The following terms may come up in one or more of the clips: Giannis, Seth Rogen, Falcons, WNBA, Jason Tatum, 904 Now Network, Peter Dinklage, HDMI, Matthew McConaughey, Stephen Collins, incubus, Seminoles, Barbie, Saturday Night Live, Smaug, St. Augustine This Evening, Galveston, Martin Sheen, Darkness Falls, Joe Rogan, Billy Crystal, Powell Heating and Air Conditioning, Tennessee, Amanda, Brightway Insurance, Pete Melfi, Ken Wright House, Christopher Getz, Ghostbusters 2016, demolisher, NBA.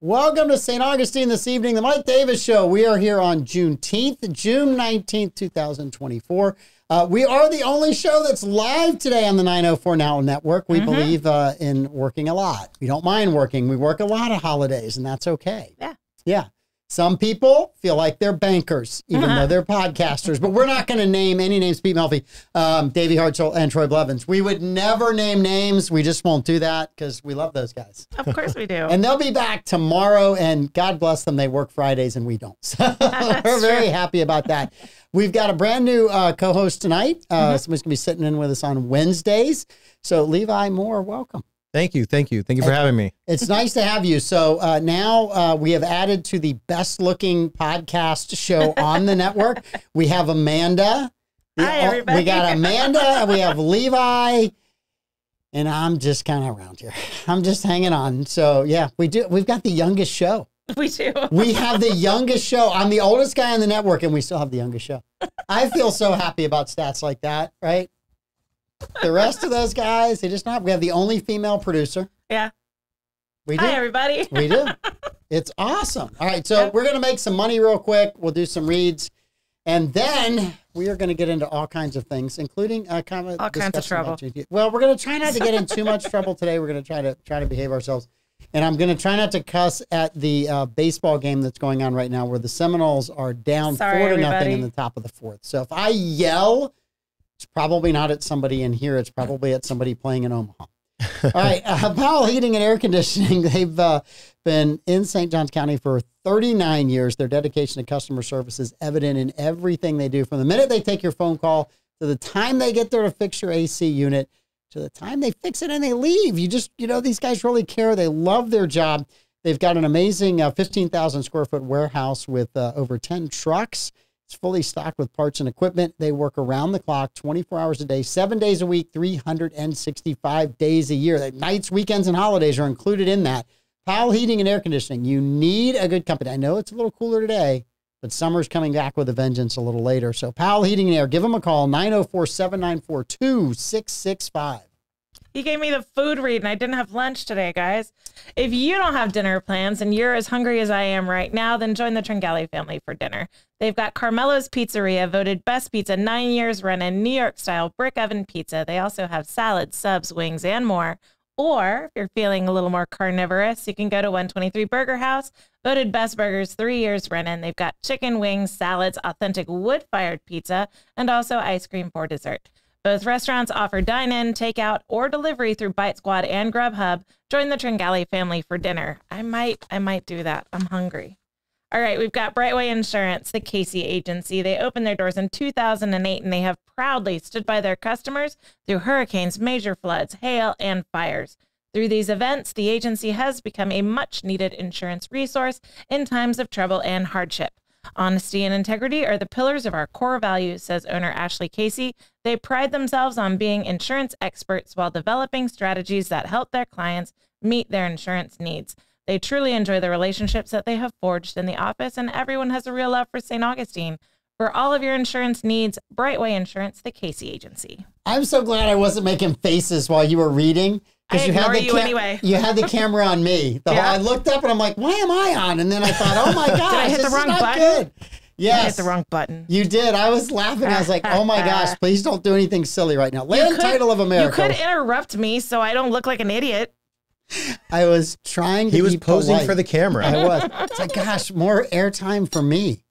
Welcome to St. Augustine this evening, the Mike Davis Show. We are here on Juneteenth, June 19th, 2024. We are the only show that's live today on the 904 Now Network. We believe in working a lot. We don't mind working. We work a lot of holidays, and that's okay. Yeah. Yeah. Some people feel like they're bankers, even though they're podcasters. But we're not going to name any names. Pete Melfi, Davey Hartzell, and Troy Blevins. We would never name names. We just won't do that because we love those guys. Of course we do. And they'll be back tomorrow. And God bless them. They work Fridays and we don't. So we're very happy about that. We've got a brand new co-host tonight. Somebody's going to be sitting in with us on Wednesdays. So Levi Moore, welcome. Thank you. Thank you. Thank you for having me. It's nice to have you. So now we have added to the best looking podcast show on the network. We have Amanda. Hi, everybody. We got Amanda. We have Levi. And I'm just kind of around here. I'm just hanging on. So, yeah, we do. We've got the youngest show. We do. We have the youngest show. I'm the oldest guy on the network, and we still have the youngest show. I feel so happy about stats like that, right? The rest of those guys, they just not. We have the only female producer. Yeah. We do. Hi, everybody. We do. It's awesome. All right. So we're going to make some money real quick. We'll do some reads. And then we are going to get into all kinds of things, including kind of all kinds of trouble. Well, we're going to try not to get in too much trouble today. We're going to try to behave ourselves. And I'm going to try not to cuss at the baseball game that's going on right now where the Seminoles are down 4-0 in the top of the fourth. So if I yell... it's probably not at somebody in here. It's probably at somebody playing in Omaha. All right. Powell Heating and Air Conditioning. They've been in St. Johns County for 39 years. Their dedication to customer service is evident in everything they do. From the minute they take your phone call to the time they get there to fix your AC unit to the time they fix it and they leave. You just, you know, these guys really care. They love their job. They've got an amazing 15,000 square foot warehouse with over 10 trucks. It's fully stocked with parts and equipment. They work around the clock, 24 hours a day, 7 days a week, 365 days a year. That nights, weekends, and holidays are included in that. Powell Heating and Air Conditioning. You need a good company. I know it's a little cooler today, but summer's coming back with a vengeance a little later. So Powell Heating and Air, give them a call, 904-794-2665. You gave me the food read, and I didn't have lunch today, guys. If you don't have dinner plans and you're as hungry as I am right now, then join the Tringali family for dinner. They've got Carmelo's Pizzeria, voted best pizza 9 years running, New York-style brick oven pizza. They also have salads, subs, wings, and more. Or if you're feeling a little more carnivorous, you can go to 123 Burger House, voted best burgers 3 years running. They've got chicken wings, salads, authentic wood-fired pizza, and also ice cream for dessert. Both restaurants offer dine-in, takeout, or delivery through Bite Squad and Grubhub. Join the Tringali family for dinner. I might do that. I'm hungry. All right, we've got Brightway Insurance, the Casey Agency. They opened their doors in 2008, and they have proudly stood by their customers through hurricanes, major floods, hail, and fires. Through these events, the agency has become a much-needed insurance resource in times of trouble and hardship. Honesty and integrity are the pillars of our core values, says owner Ashley Casey. They pride themselves on being insurance experts while developing strategies that help their clients meet their insurance needs. They truly enjoy the relationships that they have forged in the office, and everyone has a real love for St. Augustine. For all of your insurance needs, Brightway Insurance, the Casey Agency. I'm so glad I wasn't making faces while you were reading. I ignore you anyway. You had the camera on me. I looked up and I'm like, why am I on? And then I thought, oh my gosh, Did I hit the wrong button? Yes. I hit the wrong button. You did. I was laughing. I was like, oh my gosh, please don't do anything silly right now. Land Title of America. You could interrupt me so I don't look like an idiot. I was trying to be polite. He was posing for the camera. I was. It's like, gosh, more airtime for me.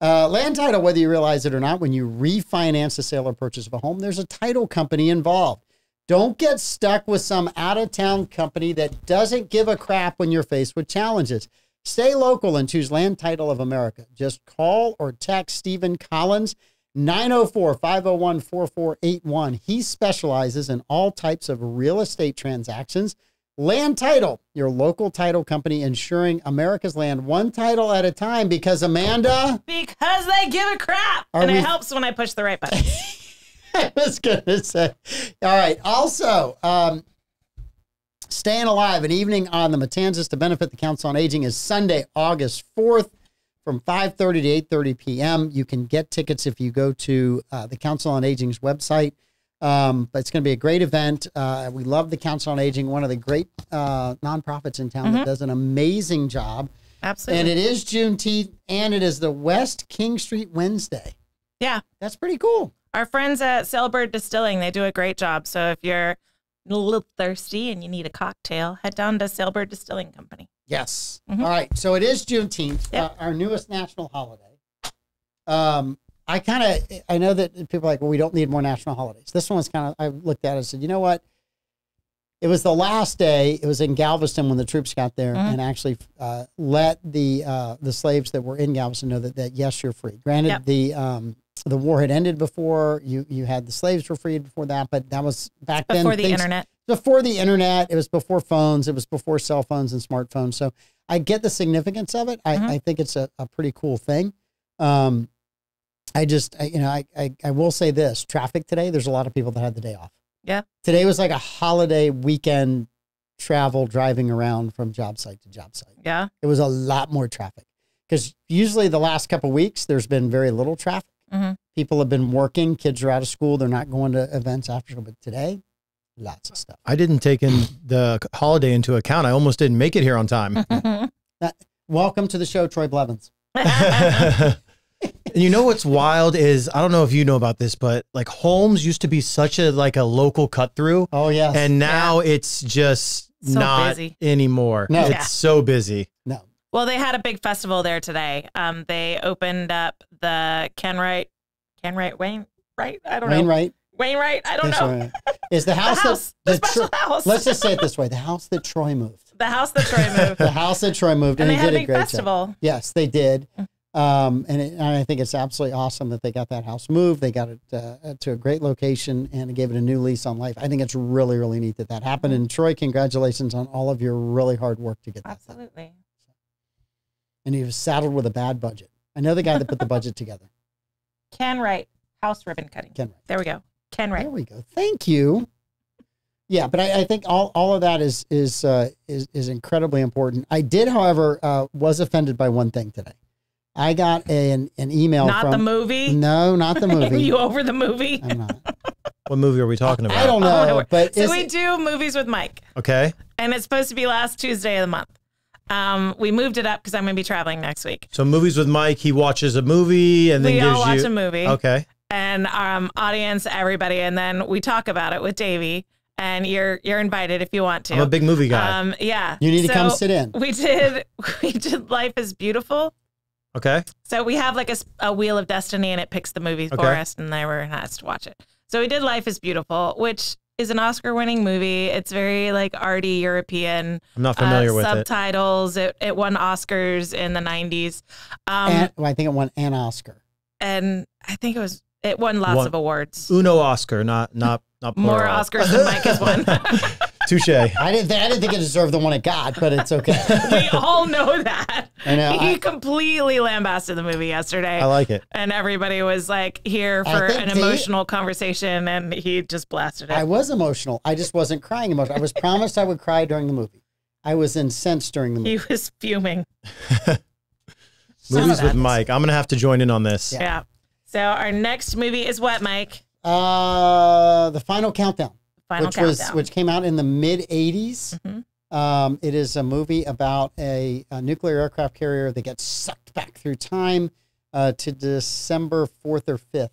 Land title, whether you realize it or not, when you refinance the sale or purchase of a home, there's a title company involved. Don't get stuck with some out-of-town company that doesn't give a crap when you're faced with challenges. Stay local and choose Land Title of America. Just call or text Stephen Collins, 904-501-4481. He specializes in all types of real estate transactions. Land Title, your local title company insuring America's land one title at a time because, Amanda... because they give a crap. And it helps when I push the right button. I was going to say. All right. Also, Staying Alive, an evening on the Matanzas to benefit the Council on Aging is Sunday, August 4th from 5:30 to 8:30 p.m. You can get tickets if you go to the Council on Aging's website. But it's going to be a great event. We love the Council on Aging, one of the great nonprofits in town that does an amazing job. Absolutely. And it is Juneteenth, and it is the West King Street Wednesday. Yeah. That's pretty cool. Our friends at Sailbird Distilling, they do a great job. So if you're a little thirsty and you need a cocktail, head down to Sailbird Distilling Company. Yes. All right. So it is Juneteenth, our newest national holiday. I know that people are like, well, we don't need more national holidays. This one was kind of, I looked at it and said, you know what? It was the last day. It was in Galveston when the troops got there and actually let the slaves that were in Galveston know that, yes, you're free. Granted, the war had ended before you had the slaves were freed before that, but that was back then. Before the internet. Before the internet. It was before phones. It was before cell phones and smartphones. So I get the significance of it. I think it's a pretty cool thing. I will say this, traffic today, there's a lot of people that had the day off. Yeah. Today was like a holiday weekend travel, driving around from job site to job site. Yeah. It was a lot more traffic because usually the last couple of weeks there's been very little traffic. People have been working. Kids are out of school. They're not going to events after school. But today, lots of stuff. I didn't take in the holiday into account. I almost didn't make it here on time. Welcome to the show, Troy Blevins. And you know what's wild is, I don't know if you know about this, but like Holmes used to be such a like a local cut through. Oh, yes. And now it's just so not busy anymore. No. It's so busy. No. Well, they had a big festival there today. They opened up the Wainwright. Is the house the special house. Let's just say it this way: the house that Troy moved. The house that Troy moved. The house that Troy moved, and they did a great festival. Job. Yes, they did. And I think it's absolutely awesome that they got that house moved. They got it to a great location and it gave it a new lease on life. I think it's really, really neat that that happened. And Troy, congratulations on all of your really hard work to get that. Absolutely. And he was saddled with a bad budget. I know the guy that put the budget together. Ken Wright, house ribbon cutting. Ken Wright. There we go. Ken Wright. There we go. Thank you. Yeah, but I think all of that is incredibly important. I did, however, was offended by one thing today. I got an email. Not from the movie? No, not the movie. Are you over the movie? I'm not. What movie are we talking about? I don't know. But so we do Movies with Mike. Okay. And it's supposed to be last Tuesday of the month. We moved it up because I'm going to be traveling next week. So Movies with Mike, he watches a movie and then we all watch a movie. Okay. And audience, everybody, and then we talk about it with Davey. And you're invited if you want to. I'm a big movie guy. Yeah. You need to come sit in. We did Life is Beautiful. Okay. So we have like a Wheel of Destiny and it picks the movies for us and they were asked to watch it. So we did Life is Beautiful, which is an Oscar-winning movie. It's very like arty European. I'm not familiar with subtitles. It won Oscars in the 90s. I think it won an Oscar. And I think it won lots of awards. Uno Oscar, not more Oscars than Mike has won. Touche. I didn't think it deserved the one it got, but it's okay. We all know that. I know. He completely lambasted the movie yesterday. I like it. And everybody was like here for an emotional conversation, and he just blasted it. I was emotional. I just wasn't crying emotional. I was promised I would cry during the movie. I was incensed during the movie. He was fuming. Movies with Mike. I'm going to have to join in on this. Yeah. So our next movie is what, Mike? The Final Countdown. Which came out in the mid-'80s. It is a movie about a nuclear aircraft carrier that gets sucked back through time to December 4th or 5th,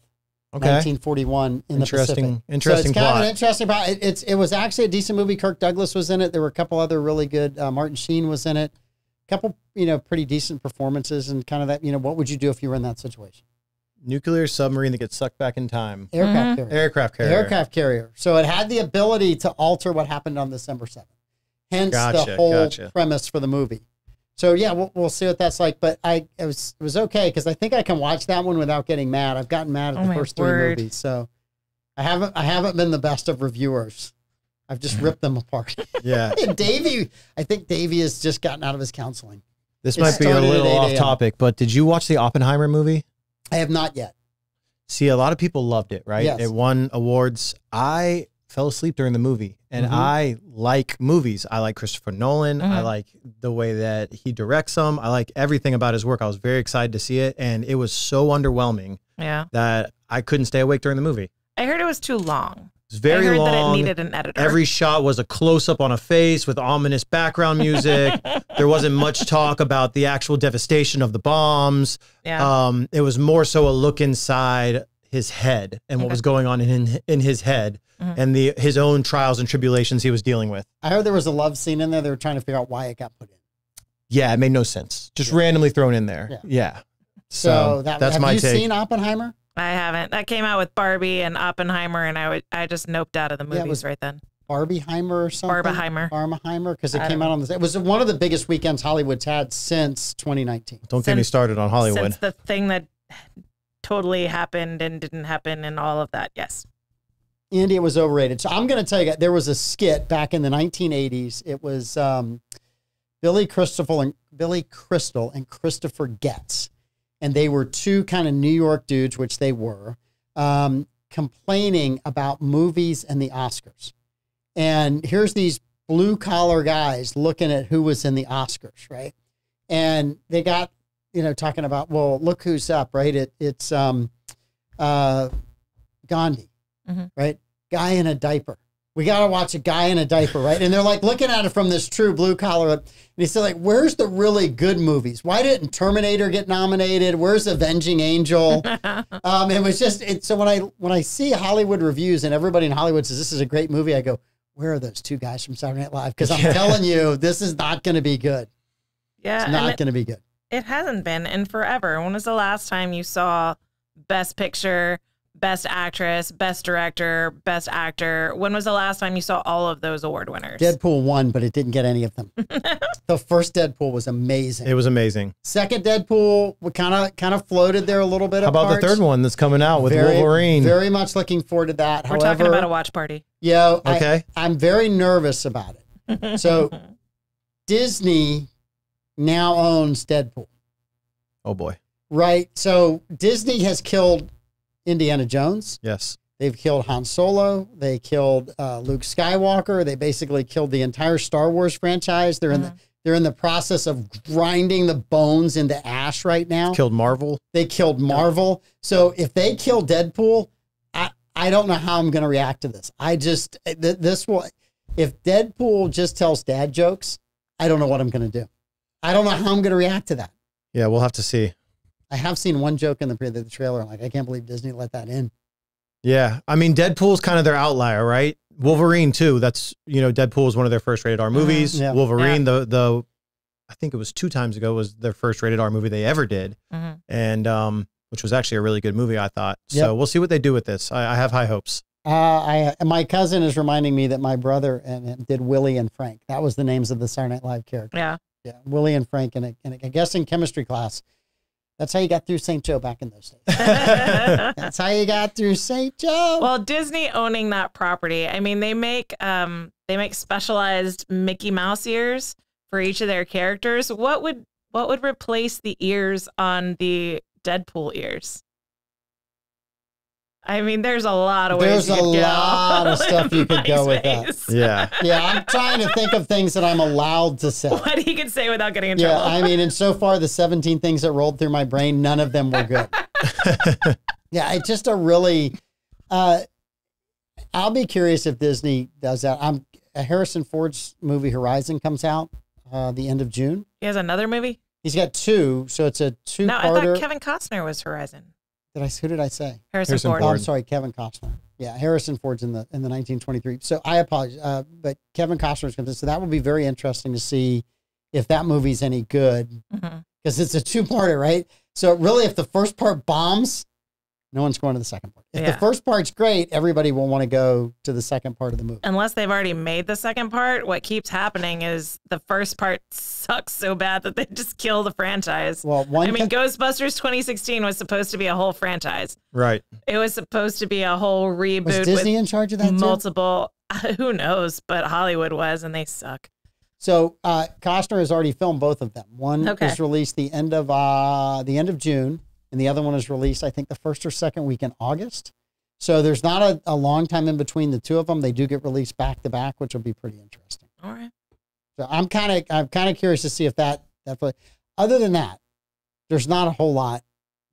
1941 in the Pacific. Interesting plot. So it's kind of an interesting plot. It was actually a decent movie. Kirk Douglas was in it. There were a couple other really good. Martin Sheen was in it. A couple, pretty decent performances and kind of that, what would you do if you were in that situation? Nuclear submarine that gets sucked back in time. Aircraft carrier. Aircraft carrier. Aircraft carrier. So it had the ability to alter what happened on December 7th. Hence the whole premise for the movie. So yeah, we'll see what that's like. But it was okay because I think I can watch that one without getting mad. I've gotten mad at the first three movies, so I haven't been the best of reviewers. I've just ripped them apart. Yeah. And Davey, I think Davey has just gotten out of his counseling. This might be a little off topic, but did you watch the Oppenheimer movie? I have not yet. See, a lot of people loved it, right? Yes. It won awards. I fell asleep during the movie, and I like movies. I like Christopher Nolan. I like the way that he directs them. I like everything about his work. I was very excited to see it, and it was so underwhelming that I couldn't stay awake during the movie. I heard it was too long. It's very long. I heard that it needed an editor. Every shot was a close-up on a face with ominous background music. There wasn't much talk about the actual devastation of the bombs. Yeah. It was more so a look inside his head and what was going on in his head and his own trials and tribulations he was dealing with. I heard there was a love scene in there. They were trying to figure out why it got put in. Yeah, it made no sense. Just randomly thrown in there. Yeah. So that's my take. Have you seen Oppenheimer? I haven't. That came out with Barbie and Oppenheimer, and I just noped out of the movies right then. Barbeheimer or something? Barbeheimer, because it came out on the... It was one of the biggest weekends Hollywood's had since 2019. Don't get me started on Hollywood. Since the thing that totally happened and didn't happen and all of that, yes. India was overrated. So I'm going to tell you, there was a skit back in the 1980s. It was Billy Crystal and Christopher Getz. And they were two kind of New York dudes, which they were, complaining about movies and the Oscars. And here's these blue-collar guys looking at who was in the Oscars, right? And they got, you know, talking about, well, look who's up, right? It's Gandhi, right? Guy in a diaper. We got to watch a guy in a diaper, right? And they're like looking at it from this true blue collar. And he said, like, where's the really good movies? Why didn't Terminator get nominated? Where's Avenging Angel? It was just, so when I see Hollywood reviews and everybody in Hollywood says, this is a great movie, I go, where are those two guys from Saturday Night Live? Because I'm telling you, this is not going to be good. Yeah. It's not going to be good. It hasn't been in forever. When was the last time you saw Best Picture, Best Actress, Best Director, Best Actor? When was the last time you saw all of those award winners? Deadpool won, but it didn't get any of them. The first Deadpool was amazing. It was amazing. Second Deadpool kind of floated there a little bit. How about the third one that's coming out with Wolverine? Very much looking forward to that. We're talking about a watch party. Yeah. Okay. I'm very nervous about it. So Disney now owns Deadpool. Oh, boy. Right. So Disney has killed Indiana Jones. Yes. They've killed Han Solo. They killed Luke Skywalker. They basically killed the entire Star Wars franchise. They're in the process of grinding the bones into ash right now. Killed Marvel. They killed Marvel. So if they kill Deadpool, I don't know how I'm going to react to this. I just this will, if Deadpool just tells dad jokes, I don't know what I'm going to do. I don't know how I'm going to react to that. Yeah, we'll have to see. I have seen one joke in the trailer. I'm like, I can't believe Disney let that in. Yeah. I mean, Deadpool's kind of their outlier, right? Wolverine too. That's, you know, Deadpool is one of their first rated R movies. Yeah. Wolverine, the I think it was 2 times ago, was their first rated R movie they ever did. And, which was actually a really good movie, I thought. So we'll see what they do with this. I have high hopes. My cousin is reminding me that my brother did Willie and Frank. That was the names of the Saturday Night Live characters. Yeah. Yeah. Willie and Frank. And I guess in chemistry class, that's how you got through St. Joe back in those days. That's how you got through St. Joe. Well, Disney owning that property. I mean, they make specialized Mickey Mouse ears for each of their characters. What would replace the ears on the Deadpool ears? I mean, there's a lot of ways. There's a lot of stuff you could go with that. Yeah. Yeah. I'm trying to think of things that I'm allowed to say. What he could say without getting in trouble. Yeah. I mean, and so far, the 17 things that rolled through my brain, none of them were good. Yeah. It's just a really, I'll be curious if Disney does that. Harrison Ford's movie Horizon comes out the end of June. He has another movie? He's got 2. So it's a 2-parter. No, I thought Kevin Costner was Horizon. Who did I say? Harrison Ford. Oh, I'm sorry, Kevin Costner. Yeah, Harrison Ford's in the 1923. So I apologize, but Kevin Costner's going to. So that will be very interesting to see if that movie's any good, because it's a 2-parter, right? So really, if the first part bombs, no one's going to the second part. If the first part's great, everybody will want to go to the second part of the movie. Unless they've already made the second part, what keeps happening is the first part sucks so bad that they just kill the franchise. Well, Ghostbusters 2016 was supposed to be a whole franchise. Right. It was supposed to be a whole reboot. Was Disney in charge of that too? Who knows, but Hollywood was, and they suck. So Costner has already filmed both of them. One is released the end of June. And the other one is released, I think, the first or second week in August. So there's not a long time in between the two of them. They do get released back to back, which will be pretty interesting. All right. So I'm kind of curious to see if that. Other than that, there's not a whole lot.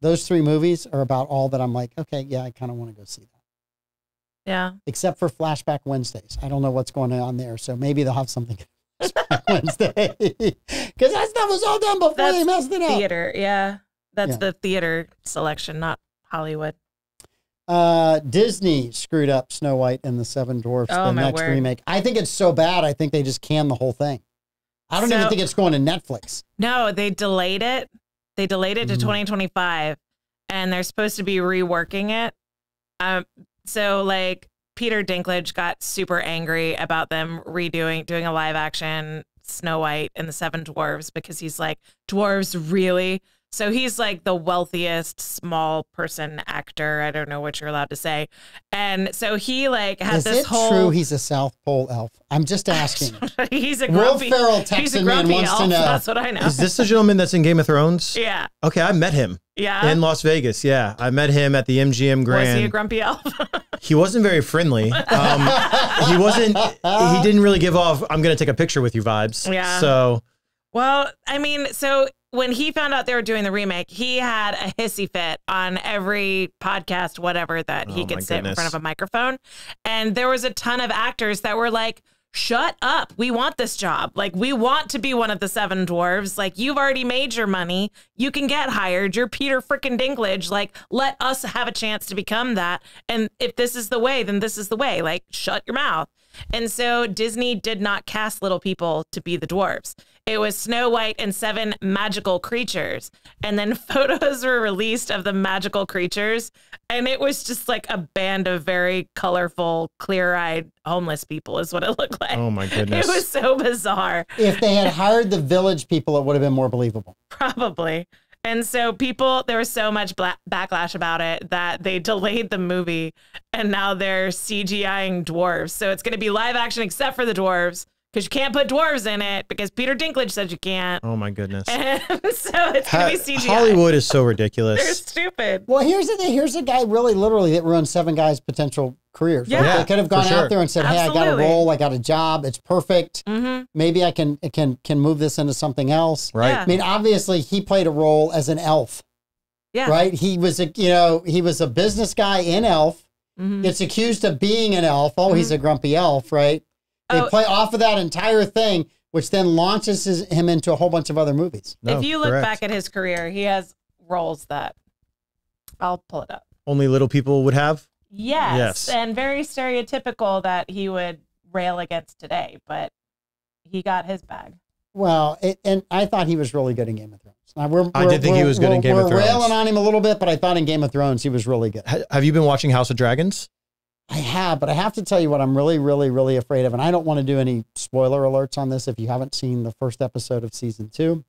Those 3 movies are about all that I'm like, okay, yeah, I kind of want to go see that. Yeah. Except for Flashback Wednesdays. I don't know what's going on there. So maybe they'll have something Wednesday. Because that stuff was all done before they messed it up. Theater, yeah. That's the theater selection, not Hollywood. Disney screwed up Snow White and the Seven Dwarfs, the next remake. I think it's so bad, I think they just canned the whole thing. I don't even think it's going to Netflix. No, they delayed it. They delayed it to 2025, and they're supposed to be reworking it. So, like, Peter Dinklage got super angry about them doing a live action Snow White and the Seven Dwarfs, because he's like, dwarves, really? So he's like the wealthiest small person actor. I don't know what you're allowed to say. And so he like had Is it true he's a South Pole elf? I'm just asking. He's a grumpy. Will Ferrell, Texan man, wants to know. That's what I know. Is this the gentleman that's in Game of Thrones? Yeah. Okay, I met him. Yeah. In Las Vegas, yeah. I met him at the MGM Grand. Was he a grumpy elf? He wasn't very friendly. He didn't really give off, I'm going to take a picture with you vibes. Yeah. So. Well, I mean, so. When he found out they were doing the remake, he had a hissy fit on every podcast, whatever, that he could sit in front of a microphone. And there was a ton of actors that were like, shut up. We want this job. Like, we want to be one of the Seven Dwarves. Like, you've already made your money. You can get hired. You're Peter freaking Dinklage. Like, let us have a chance to become that. And if this is the way, then this is the way. Like, shut your mouth. And so Disney did not cast little people to be the dwarves. It was Snow White and seven magical creatures. And then photos were released of the magical creatures. And it was just like a band of very colorful, clear-eyed homeless people is what it looked like. Oh, my goodness. It was so bizarre. If they had hired the village people, it would have been more believable. Probably. And so there was so much backlash about it that they delayed the movie, and now they're CGIing dwarves. So it's going to be live action except for the dwarves, because you can't put dwarves in it because Peter Dinklage said you can't. Oh, my goodness. And so it's going to be CGI. Hollywood is so ridiculous. They're stupid. Well, here's the thing. Here's a guy really literally that ruined seven guys' potential careers. Yeah. Right? They could have gone out there and said, absolutely. Hey, I got a role. I got a job. It's perfect. Mm-hmm. Maybe I can move this into something else. Right. Yeah. I mean, obviously, he played a role as an elf. Yeah. Right. He was a business guy in Elf. Mm-hmm. Gets accused of being an elf. Oh, mm-hmm. He's a grumpy elf. Right. They play off of that entire thing, which then launches him into a whole bunch of other movies. No, if you look back at his career, he has roles that I'll pull it up. Only little people would have. Yes, and very stereotypical that he would rail against today, but he got his bag. Well, and I thought he was really good in Game of Thrones. I did think he was good in Game of Thrones. We're railing on him a little bit, but I thought in Game of Thrones he was really good. Have you been watching House of Dragons? I have, but I have to tell you what I'm really, really, really afraid of, and I don't want to do any spoiler alerts on this if you haven't seen the first episode of season 2,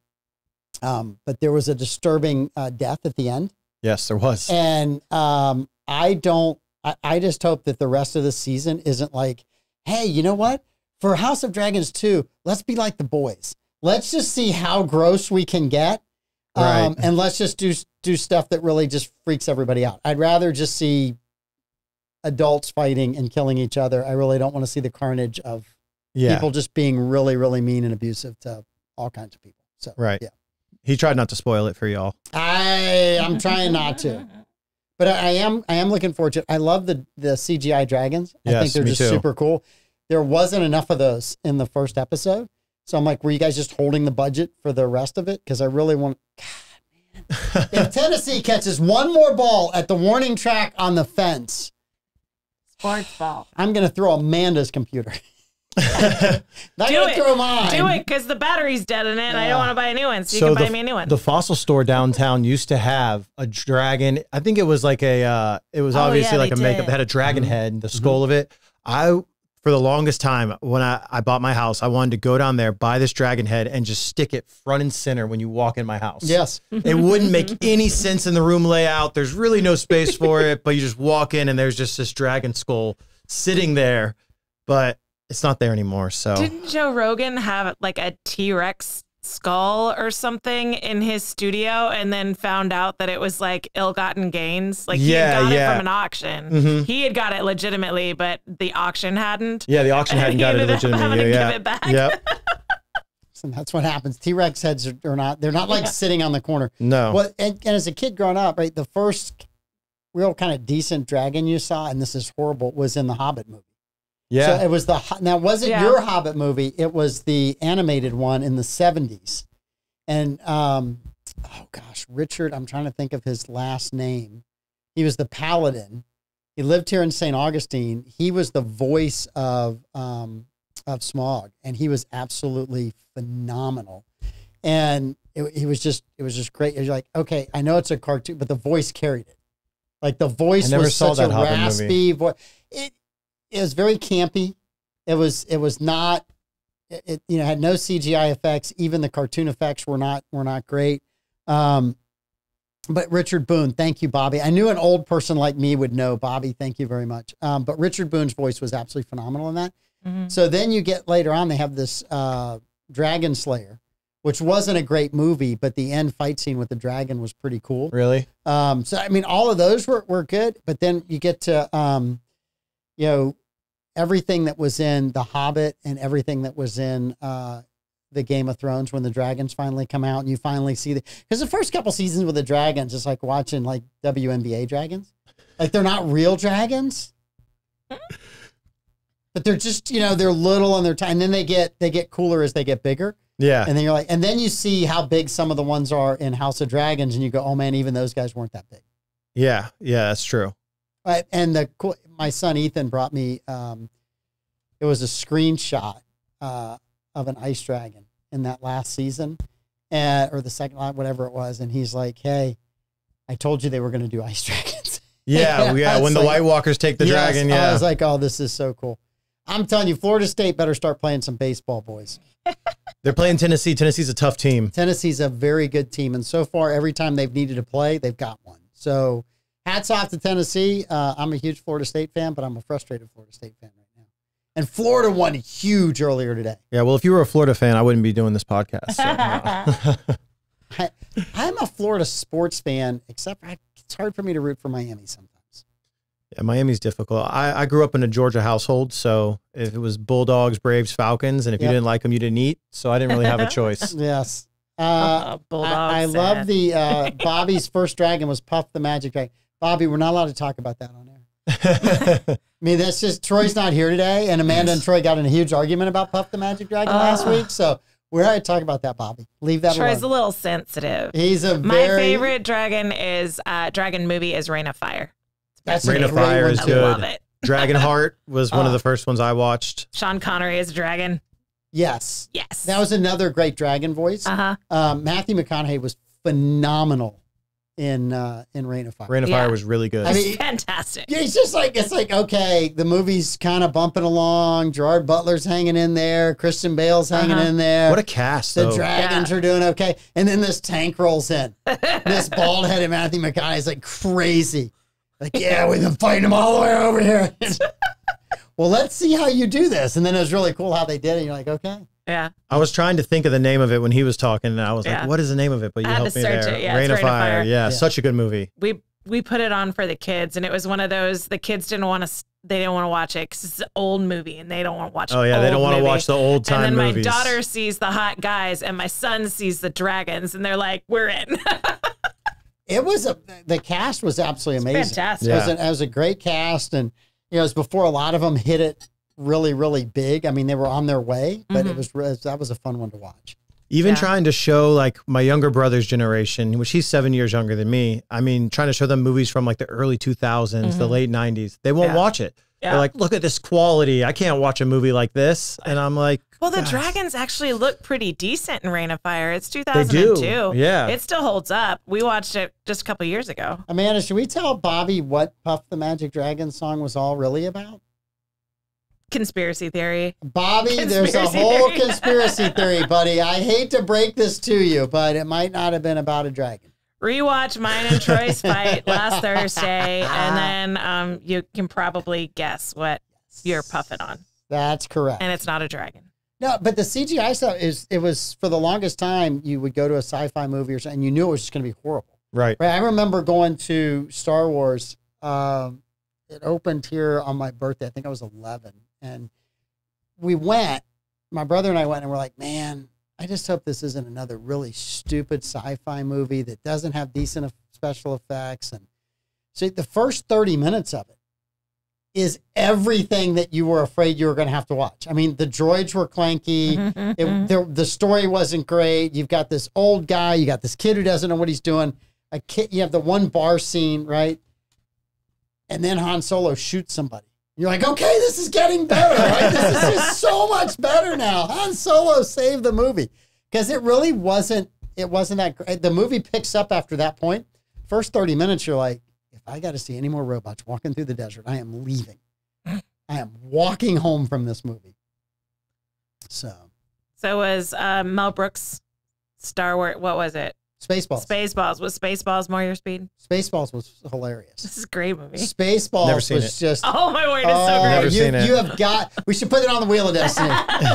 but there was a disturbing death at the end. Yes, there was. And I just hope that the rest of the season isn't like, hey, you know what? For House of Dragons 2, let's be like the boys. Let's just see how gross we can get. And let's just do stuff that really just freaks everybody out. I'd rather just see adults fighting and killing each other. I really don't want to see the carnage of people just being really, really mean and abusive to all kinds of people. So, yeah. He tried not to spoil it for y'all. I'm trying not to. But I am looking forward to it. I love the CGI dragons. I think they're just super cool. There wasn't enough of those in the first episode. So I'm like, were you guys just holding the budget for the rest of it? Because I really want... God, man. If Tennessee catches one more ball at the warning track on the fence... Sports ball. I'm going to throw Amanda's computer. Do it, because the battery's dead in it, and I don't want to buy a new one, so you can buy me a new one. The fossil store downtown used to have a dragon. I think it was like a, it was obviously like a makeup. It had a dragon head, the skull of it. For the longest time, when I bought my house, I wanted to go down there, buy this dragon head, and just stick it front and center when you walk in my house. Yes. It wouldn't make any sense in the room layout. There's really no space for it, but you just walk in, and there's just this dragon skull sitting there, but it's not there anymore. So didn't Joe Rogan have like a T-Rex skull or something in his studio, and then found out that it was like ill-gotten gains? Like he had got it from an auction. He had got it legitimately, but the auction hadn't. Yeah, the auction hadn't got it legitimately. Give it back. Yep. So that's what happens. T-Rex heads are not. They're not like sitting on the corner. No. Well, and as a kid growing up, right, the first real kind of decent dragon you saw, and this is horrible, was in the Hobbit movie. Yeah. So it was the, now it wasn't your Hobbit movie. It was the animated one in the 70s. And, oh gosh, Richard, I'm trying to think of his last name. He was the paladin. He lived here in St. Augustine. He was the voice of Smaug, and he was absolutely phenomenal. And he was just, it was just great. It was like, okay, I know it's a cartoon, but the voice carried it. Like the voice was such a raspy voice. It was very campy. It was not, it you know, had no CGI effects. Even the cartoon effects were not great. But Richard Boone, thank you, Bobby. I knew an old person like me would know, Bobby. Thank you very much. But Richard Boone's voice was absolutely phenomenal in that. Mm-hmm. So then you get later on, they have this Dragon Slayer, which wasn't a great movie, but the end fight scene with the dragon was pretty cool. Really? So, I mean, all of those were good, but then you get to, you know, everything that was in The Hobbit and everything that was in the Game of Thrones when the dragons finally come out and you finally see the, because the first couple seasons with the dragons, it's like watching like WNBA dragons. Like they're not real dragons. But they're just, you know, they're little and they're tiny. And then they get cooler as they get bigger. Yeah. And then you're like, and then you see how big some of the ones are in House of Dragons and you go, oh man, even those guys weren't that big. Yeah. Yeah, that's true. But, and the cool, my son, Ethan, brought me, it was a screenshot, of an ice dragon in that last season or the second line, whatever it was. And he's like, hey, I told you they were going to do ice dragons. Yeah. Yeah. When the like, White Walkers take the dragon. Yeah. I was like, oh, this is so cool. I'm telling you, Florida State better start playing some baseball, boys. They're playing Tennessee. Tennessee's a tough team. Tennessee's a very good team. And so far, every time they've needed to play, they've got one. So hats off to Tennessee. I'm a huge Florida State fan, but I'm a frustrated Florida State fan right now. And Florida won huge earlier today. Yeah, well, if you were a Florida fan, I wouldn't be doing this podcast. So, no. I'm a Florida sports fan, except it's hard for me to root for Miami sometimes. Miami's difficult. I grew up in a Georgia household, so if it was Bulldogs, Braves, Falcons, and if you didn't like them, you didn't eat. So I didn't really have a choice. Yes. Bulldogs. I love the Bobby's first dragon was Puff the Magic Dragon. Bobby, we're not allowed to talk about that on air. I mean, that's just Troy's not here today, and Amanda and Troy got in a huge argument about Puff the Magic Dragon last week. So we're going to talk about that, Bobby. Leave that alone. Troy's a little sensitive. He's a My favorite dragon is dragon movie is Reign of Fire. That's Rain of Fire is good. I love it. Dragonheart was one of the first ones I watched. Sean Connery is a dragon. Yes. Yes. That was another great dragon voice. Uh-huh. Matthew McConaughey was phenomenal in Rain of Fire. Rain of Fire was really good. I mean, fantastic. Yeah, it's just like, it's like, okay, the movie's kind of bumping along. Gerard Butler's hanging in there. Christian Bale's hanging in there. What a cast, though. The dragons are doing okay. And then this tank rolls in. This bald-headed Matthew McConaughey is like crazy. Like, yeah, we've been fighting them all the way over here. Well, let's see how you do this. And then it was really cool how they did it. And you're like, okay. Yeah. I was trying to think of the name of it when he was talking, and I was like, what is the name of it? But you helped me there. Yeah, Rain of Fire. Yeah, such a good movie. We put it on for the kids, and it was one of those, the kids didn't want to, they didn't want to watch it because it's an old movie, and they don't want to watch they don't want to watch the old time movies. And then my daughter sees the hot guys, and my son sees the dragons, and they're like, we're in. It was the cast was absolutely amazing. Fantastic. Yeah. It was a great cast, and you know, it was before a lot of them hit it really, really big. I mean, they were on their way, but that was a fun one to watch. Even trying to show like my younger brother's generation, which he's 7 years younger than me. I mean, trying to show them movies from like the early 2000s, the late 90s. They won't watch it. Yeah. They're like, look at this quality. I can't watch a movie like this. And I'm like, well, the dragons actually look pretty decent in Reign of Fire. It's 2002. They do. Yeah. It still holds up. We watched it just a couple years ago. Amanda, should we tell Bobby what Puff the Magic Dragon song was all really about? Conspiracy theory. Bobby, there's a whole conspiracy theory, buddy. I hate to break this to you, but it might not have been about a dragon. Rewatch mine and Troy's fight last Thursday, and then you can probably guess what you're puffing on. That's correct. And it's not a dragon. No, but the CGI stuff is, it was for the longest time, you would go to a sci-fi movie or something, and you knew it was just going to be horrible. Right. I remember going to Star Wars. It opened here on my birthday. I think I was 11. And we went, my brother and I went, and we're like, man, I just hope this isn't another really stupid sci-fi movie that doesn't have decent special effects and See, the first 30 minutes of it is everything that you were afraid you were going to have to watch. I mean, the droids were clanky. The story wasn't great. You've got this old guy. You got this kid who doesn't know what he's doing. A kid. You have the one bar scene, right? And then Han Solo shoots somebody. You're like, okay, this is getting better. Right? This is just so much better now. Han Solo saved the movie because it really wasn't. It wasn't that great. The movie picks up after that point. First 30 minutes, you're like, if I got to see any more robots walking through the desert, I am leaving. I am walking home from this movie. So was Mel Brooks' Star Wars, what was it? Spaceballs. Spaceballs. Was Spaceballs more your speed? Spaceballs was hilarious. This is a great movie. Spaceballs never seen was it. Just... Oh, my word, it's so great. Never seen it. You have got... We should put it on the Wheel of Destiny.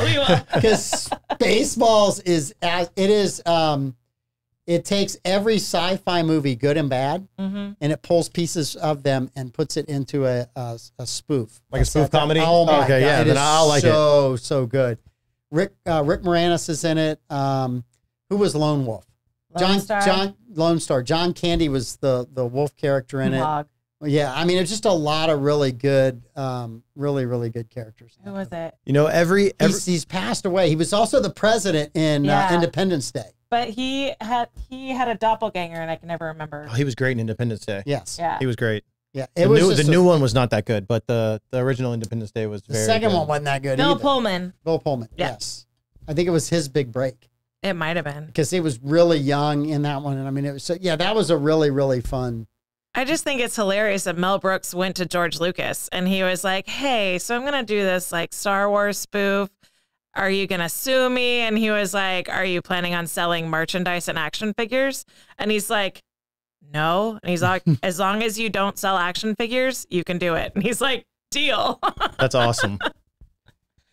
We will. Because Spaceballs is... It is... It takes every sci-fi movie, good and bad, and it pulls pieces of them and puts it into a spoof. Like a spoof comedy? Oh, my God. Yeah, then I'll like it. So, so good. Rick Moranis is in it. Who was Lone Wolf? Lone Star. John Candy was the wolf character in it. Yeah, I mean, it's just a lot of really good, really good characters. Who was it? You know, he's passed away. He was also the president in Independence Day. But he had a doppelganger, and I can never remember. Oh, he was great in Independence Day. Yes, yeah, he was great. Yeah, the new one was not that good, but the original Independence Day was very good. The second one wasn't that good. Bill Pullman. Yeah. Yes, I think it was his big break. It might have been because he was really young in that one, and I mean, it was so, yeah, that was a really fun. I just think it's hilarious that Mel Brooks went to George Lucas and he was like, "Hey, so I'm gonna do this like Star Wars spoof. Are you gonna sue me?" And he was like, "Are you planning on selling merchandise and action figures?" And he's like, "No." And he's like, "As long as you don't sell action figures, you can do it." And he's like, "Deal." That's awesome.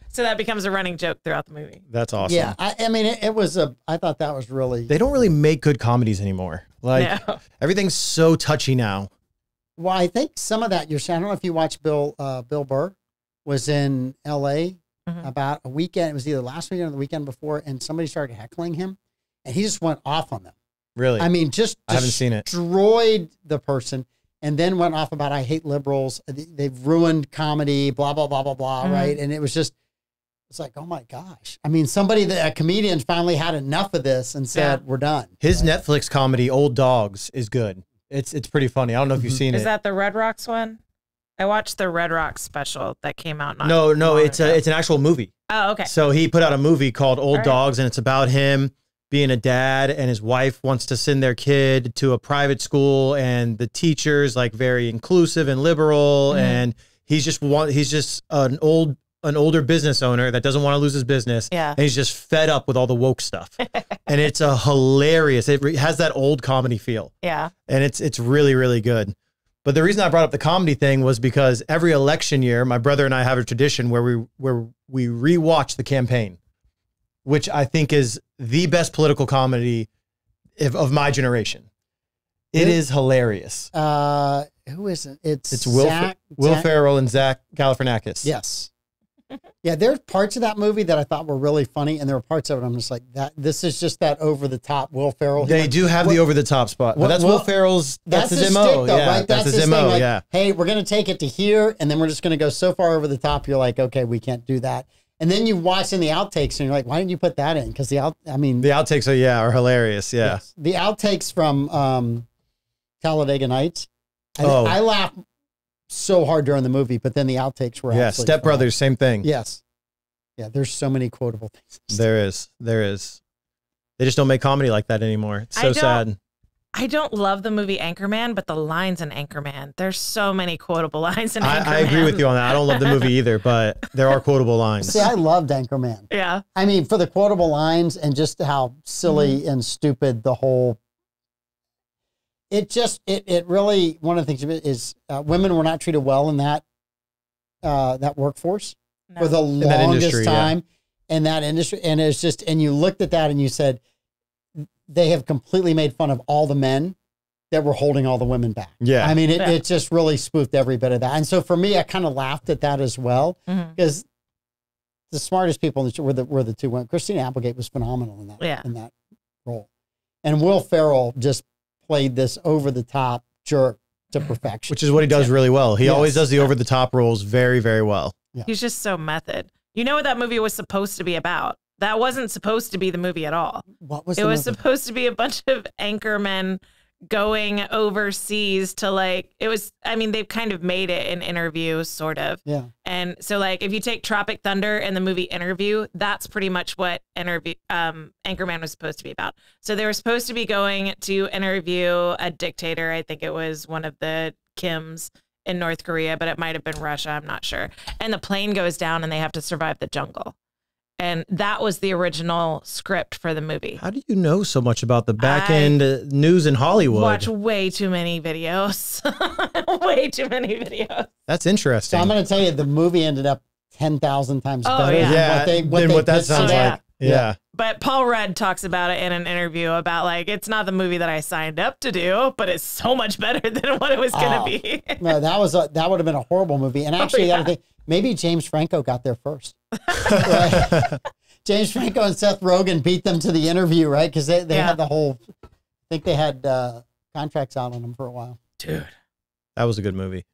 So that becomes a running joke throughout the movie. That's awesome. Yeah, I mean, it was a. I thought that was really. They don't really make good comedies anymore. Like everything's so touchy now. Well, I think some of that. I don't know if you watched Bill Burr was in L.A. about a weekend. It was either last weekend or the weekend before, and somebody started heckling him, and he just went off on them. Really? I mean, just I haven't seen it. Destroyed the person, and then went off about I hate liberals. They've ruined comedy. Blah blah blah blah blah. Right? And it was just. It's like, oh my gosh. I mean, a comedian finally had enough of this and said, we're done. His Netflix comedy, Old Dogs, is good. It's pretty funny. I don't know if you've seen it. Is that the Red Rocks one? I watched the Red Rocks special that came out. No, it's an actual movie. Oh, okay. So he put out a movie called Old Dogs, and it's about him being a dad, and his wife wants to send their kid to a private school, and the teacher's like very inclusive and liberal, and he's just an older business owner that doesn't want to lose his business. Yeah. And he's just fed up with all the woke stuff. And it's a hilarious, it has that old comedy feel. Yeah. And it's really good. But the reason I brought up the comedy thing was because every election year, my brother and I have a tradition where we rewatch The Campaign, which I think is the best political comedy of my generation. It is hilarious. Who is it? It's Will Ferrell and Zach Galifianakis. Yes. Yeah, there's parts of that movie that I thought were really funny, and there were parts of it I'm just like, this is just that over-the-top Will Ferrell. They do have the over-the-top spot, but that's Will Ferrell's, that's his MO. Right? That's his MO, yeah. Hey, we're going to take it to here, and then we're just going to go so far over the top, you're like, okay, we can't do that. And then you watch in the outtakes, and you're like, why didn't you put that in? Because the outtakes are hilarious, yeah. Yes. The outtakes from Talladega Nights, I laugh so hard during the movie, but then the outtakes were Step Brothers, same thing. Yes. Yeah, there's so many quotable things. There is. They just don't make comedy like that anymore. It's so sad. I don't love the movie Anchorman, but the lines in Anchorman, there's so many quotable lines in Anchorman. I agree with you on that. I don't love the movie either, but there are quotable lines. See, I loved Anchorman. Yeah. I mean, for the quotable lines and just how silly and stupid the whole It really, one of the things is women were not treated well in that workforce for the longest time in that industry. And it's just, and you looked at that and you said, they have completely made fun of all the men that were holding all the women back. Yeah. I mean, it just really spoofed every bit of that. And so for me, I kind of laughed at that as well because the smartest people in the show were the two women. Christina Applegate was phenomenal in that role. And Will Ferrell just played this over-the-top jerk to perfection. Which is what he does really well. He always does the over-the-top roles very, very well. Yeah. He's just so method. You know what that movie was supposed to be about? That wasn't supposed to be the movie at all. What was it? It was supposed to be a bunch of anchormen going overseas to, like, it was, I mean, they've kind of made it an interview, sort of. Yeah. And so, like, if you take Tropic Thunder and the movie Interview, that's pretty much what Anchorman was supposed to be about. So they were supposed to be going to interview a dictator. I think it was one of the Kims in North Korea, but it might have been Russia. I'm not sure. And the plane goes down and they have to survive the jungle. And that was the original script for the movie. How do you know so much about the back end news in Hollywood? Watch way too many videos. Way too many videos. That's interesting. So I'm going to tell you, the movie ended up 10,000 times better than what that sounds like. Yeah. But Paul Rudd talks about it in an interview about, like, it's not the movie that I signed up to do, but it's so much better than what it was going to be. No, that was that would have been a horrible movie. And actually, the other thing, maybe James Franco got there first. Right? James Franco and Seth Rogen beat them to the interview, right? Because they had the whole, I think they had contracts out on them for a while. Dude, that was a good movie.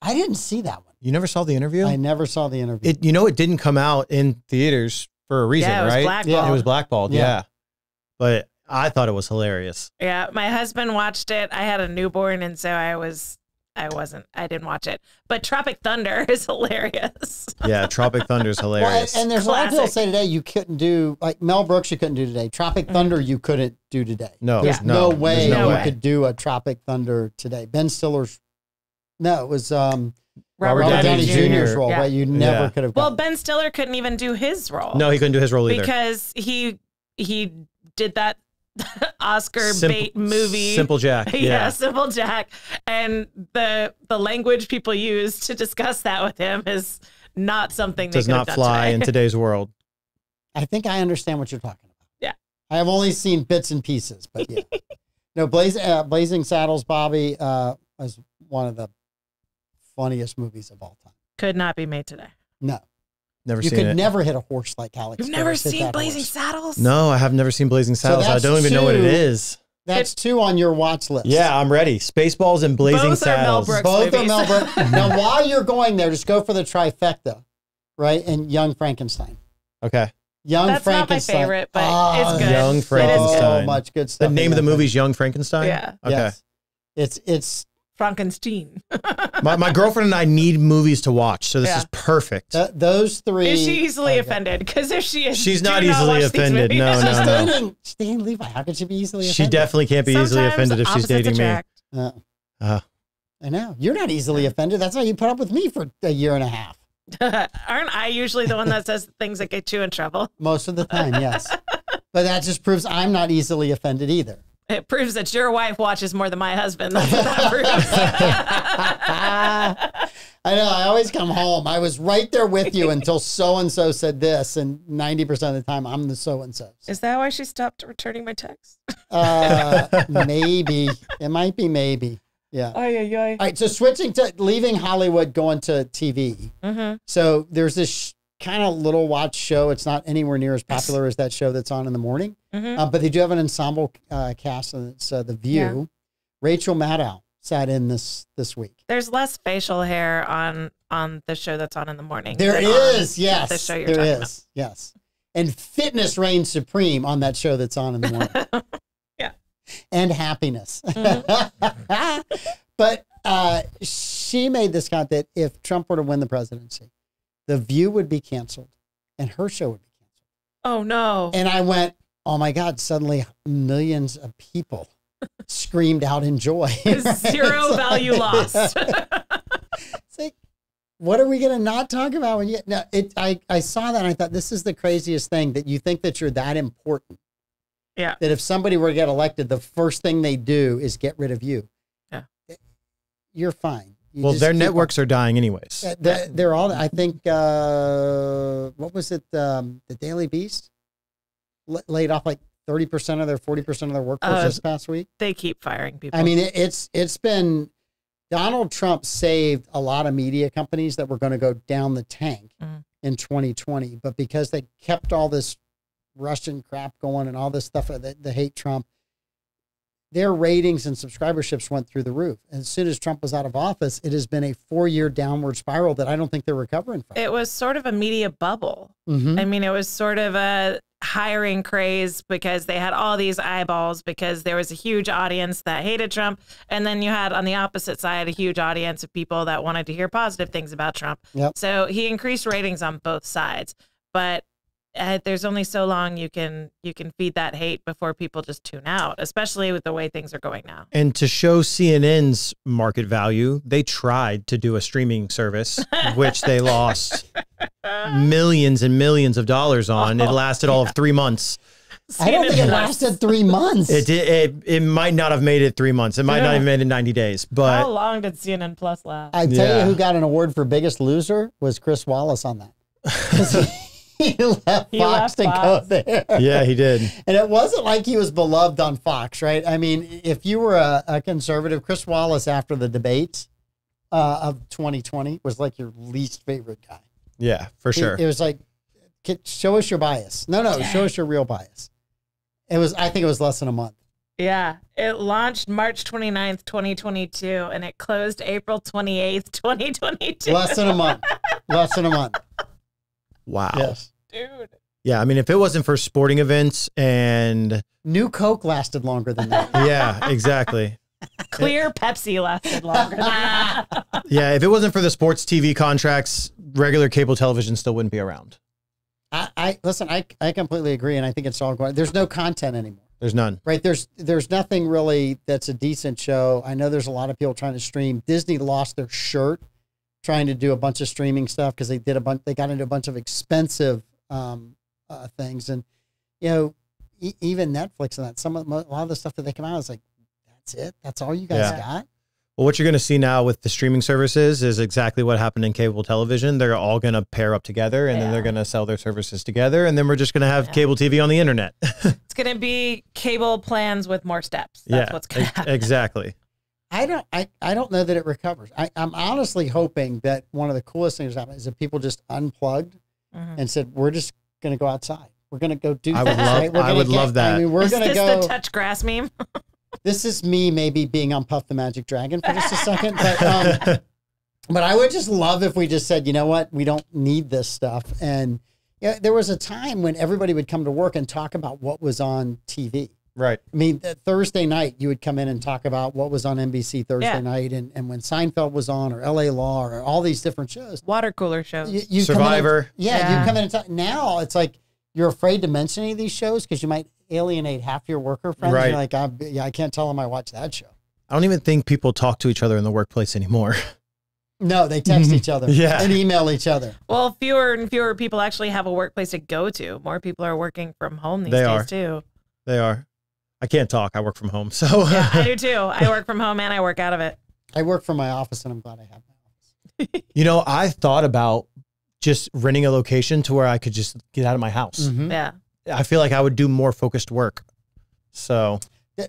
I didn't see that one. You never saw The Interview? I never saw The Interview. It, you know, it didn't come out in theaters for a reason, right? Blackballed. It was blackballed, But I thought it was hilarious. Yeah, my husband watched it. I had a newborn, and so I didn't watch it. But Tropic Thunder is hilarious. Yeah, Tropic Thunder is hilarious. Well, and there's a lot of people say today you couldn't do, like Mel Brooks you couldn't do today. Tropic Thunder you couldn't do today. No. There's no way you could do a Tropic Thunder today. Ben Stiller's, no, it was Robert Downey Jr.'s role, right? You never could have. Well, Ben Stiller couldn't even do his role. No, he couldn't do his role either. Because he did that Oscar bait movie, Simple Jack. Yeah, Simple Jack, and the language people use to discuss that with him is not something that does not fly in today's world. I think I understand what you're talking about. Yeah, I have only seen bits and pieces, but yeah, no, Blazing Saddles, Bobby, is one of the funniest movies of all time. Could not be made today. No. You could never hit a horse like Alex. You've never seen Blazing Saddles? No, I have never seen Blazing Saddles. So I don't even know what it is. That's two on your watch list. Yeah, I'm ready. Spaceballs and Blazing Saddles. Both are Mel Brooks. Now, while you're going there, just go for the trifecta, right? And Young Frankenstein. Okay. That's not my favorite, but it's good. Young Frankenstein. So much good stuff. The name of the movie is Young Frankenstein? Yeah. Okay. Yes. It's Frankenstein. my girlfriend and I need movies to watch, so this is perfect. Those three. Is she easily offended? Because if she is, she's not easily offended. No. She's dating Levi. How could she be easily offended? She definitely can't be easily offended if she's dating me. I know. You're not easily offended. That's why you put up with me for a year and a half. Aren't I usually the one that says things that get you in trouble? Most of the time, yes. But that just proves I'm not easily offended either. It proves that your wife watches more than my husband. That's what that proves. I know. I always come home. I was right there with you until so-and-so said this, and 90% of the time, I'm the so-and-so. Is that why she stopped returning my texts? Maybe. It might be maybe. Yeah. Ay, ay, ay. All right, so switching to leaving Hollywood, going to TV. Mm-hmm. So there's this kind of little watch show. It's not anywhere near as popular as that show that's on in the morning. Mm-hmm. But they do have an ensemble cast, and it's The View. Yeah. Rachel Maddow sat in this week. There's less facial hair on the show that's on in the morning. There is, yes. The show you're talking about. Yes. And fitness reigns supreme on that show that's on in the morning. And happiness. Mm-hmm. But she made this comment that if Trump were to win the presidency, The View would be canceled, and her show would be canceled. Oh, no. And I went, oh, my God, suddenly millions of people screamed out in joy. Zero value lost. It's like, what are we going to not talk about? When you, no, I saw that, and I thought, this is the craziest thing, that you think that you're that important. Yeah. That if somebody were to get elected, the first thing they do is get rid of you. Yeah. You're fine. Well, their networks are dying anyways. They're all, I think, what was it? The Daily Beast laid off like 30% of their 40% of their workforce this past week. They keep firing people. I mean, it's been, Donald Trump saved a lot of media companies that were going to go down the tank in 2020. But because they kept all this Russian crap going and all this stuff that they hate Trump, their ratings and subscriberships went through the roof. And as soon as Trump was out of office, it has been a 4-year downward spiral that I don't think they're recovering from. It was sort of a media bubble. Mm-hmm. I mean, it was sort of a hiring craze because they had all these eyeballs because there was a huge audience that hated Trump. And then you had on the opposite side, a huge audience of people that wanted to hear positive things about Trump. Yep. So he increased ratings on both sides, but there's only so long you can feed that hate before people just tune out, especially with the way things are going now. And to show CNN's market value, they tried to do a streaming service, which they lost millions and millions of dollars on. It lasted all of 3 months. CNN, I don't think it lasted 3 months. It did. It might not have made it 3 months. It might not have made it 90 days. But how long did CNN Plus last? I tell you who got an award for biggest loser was Chris Wallace on that. He left Fox to go there. Yeah, he did. And it wasn't like he was beloved on Fox, right? I mean, if you were a conservative, Chris Wallace, after the debate of 2020, was like your least favorite guy. Yeah, for sure. It was like, show us your bias. No, show us your real bias. It was, I think it was less than a month. Yeah, it launched March 29th, 2022, and it closed April 28th, 2022. Less than a month. Less than a month. Wow. Yes. Dude. Yeah, I mean, if it wasn't for sporting events and... New Coke lasted longer than that. Yeah, exactly. Clear Pepsi lasted longer than that. Yeah, if it wasn't for the sports TV contracts, regular cable television still wouldn't be around. Listen, I completely agree, and I think it's all going... There's no content anymore. There's none. Right, there's nothing really that's a decent show. I know there's a lot of people trying to stream. Disney lost their shirt trying to do a bunch of streaming stuff because they got into a bunch of expensive... things. And, you know, even Netflix and that, a lot of the stuff that they come out is like, that's it. That's all you guys got. Well, what you're going to see now with the streaming services is exactly what happened in cable television. They're all going to pair up together and then they're going to sell their services together. And then we're just going to have cable TV on the internet. It's going to be cable plans with more steps. That's what's going to happen. Exactly. I don't know that it recovers. I'm honestly hoping that one of the coolest things that happened is that people just unplugged and said, we're just going to go outside. We're going to go do things. I would love that. I mean, we're going to go. Is this the touch grass meme? This is me maybe being on Puff the Magic Dragon for just a second. But I would just love if we just said, you know what? We don't need this stuff. And you know, there was a time when everybody would come to work and talk about what was on TV. Right. I mean, Thursday night, you would come in and talk about what was on NBC Thursday night and when Seinfeld was on or L.A. Law or all these different shows. Water cooler shows. Survivor. You come in and talk. Now it's like you're afraid to mention any of these shows because you might alienate half your worker friends. Right. You're like, I can't tell them I watch that show. I don't even think people talk to each other in the workplace anymore. No, they text each other and email each other. Well, fewer and fewer people actually have a workplace to go to. More people are working from home these days too. They are. I can't talk. I work from home. So yeah, I do too. I work from home and I work out of it. I work from my office and I'm glad I have my office. You know, I thought about just renting a location to where I could just get out of my house. Yeah. I feel like I would do more focused work. So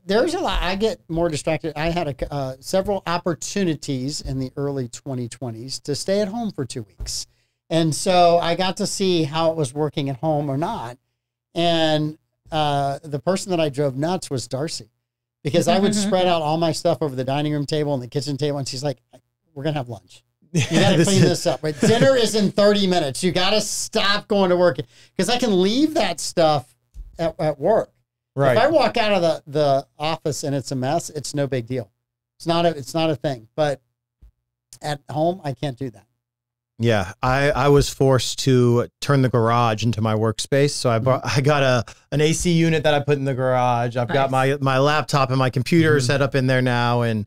there's a lot. I get more distracted. I had several opportunities in the early 2020s to stay at home for 2 weeks. And so I got to see how it was working at home or not. And the person that I drove nuts was Darcy, because I would spread out all my stuff over the dining room table and the kitchen table. And she's like, we're going to have lunch. You got to clean this up. Right? Dinner is in 30 minutes. You got to stop going to work because I can leave that stuff at work. Right. If I walk out of the office and it's a mess, it's no big deal. It's not a thing, but at home, I can't do that. Yeah, I was forced to turn the garage into my workspace. So I got an AC unit that I put in the garage. I've got my laptop and my computer set up in there now. And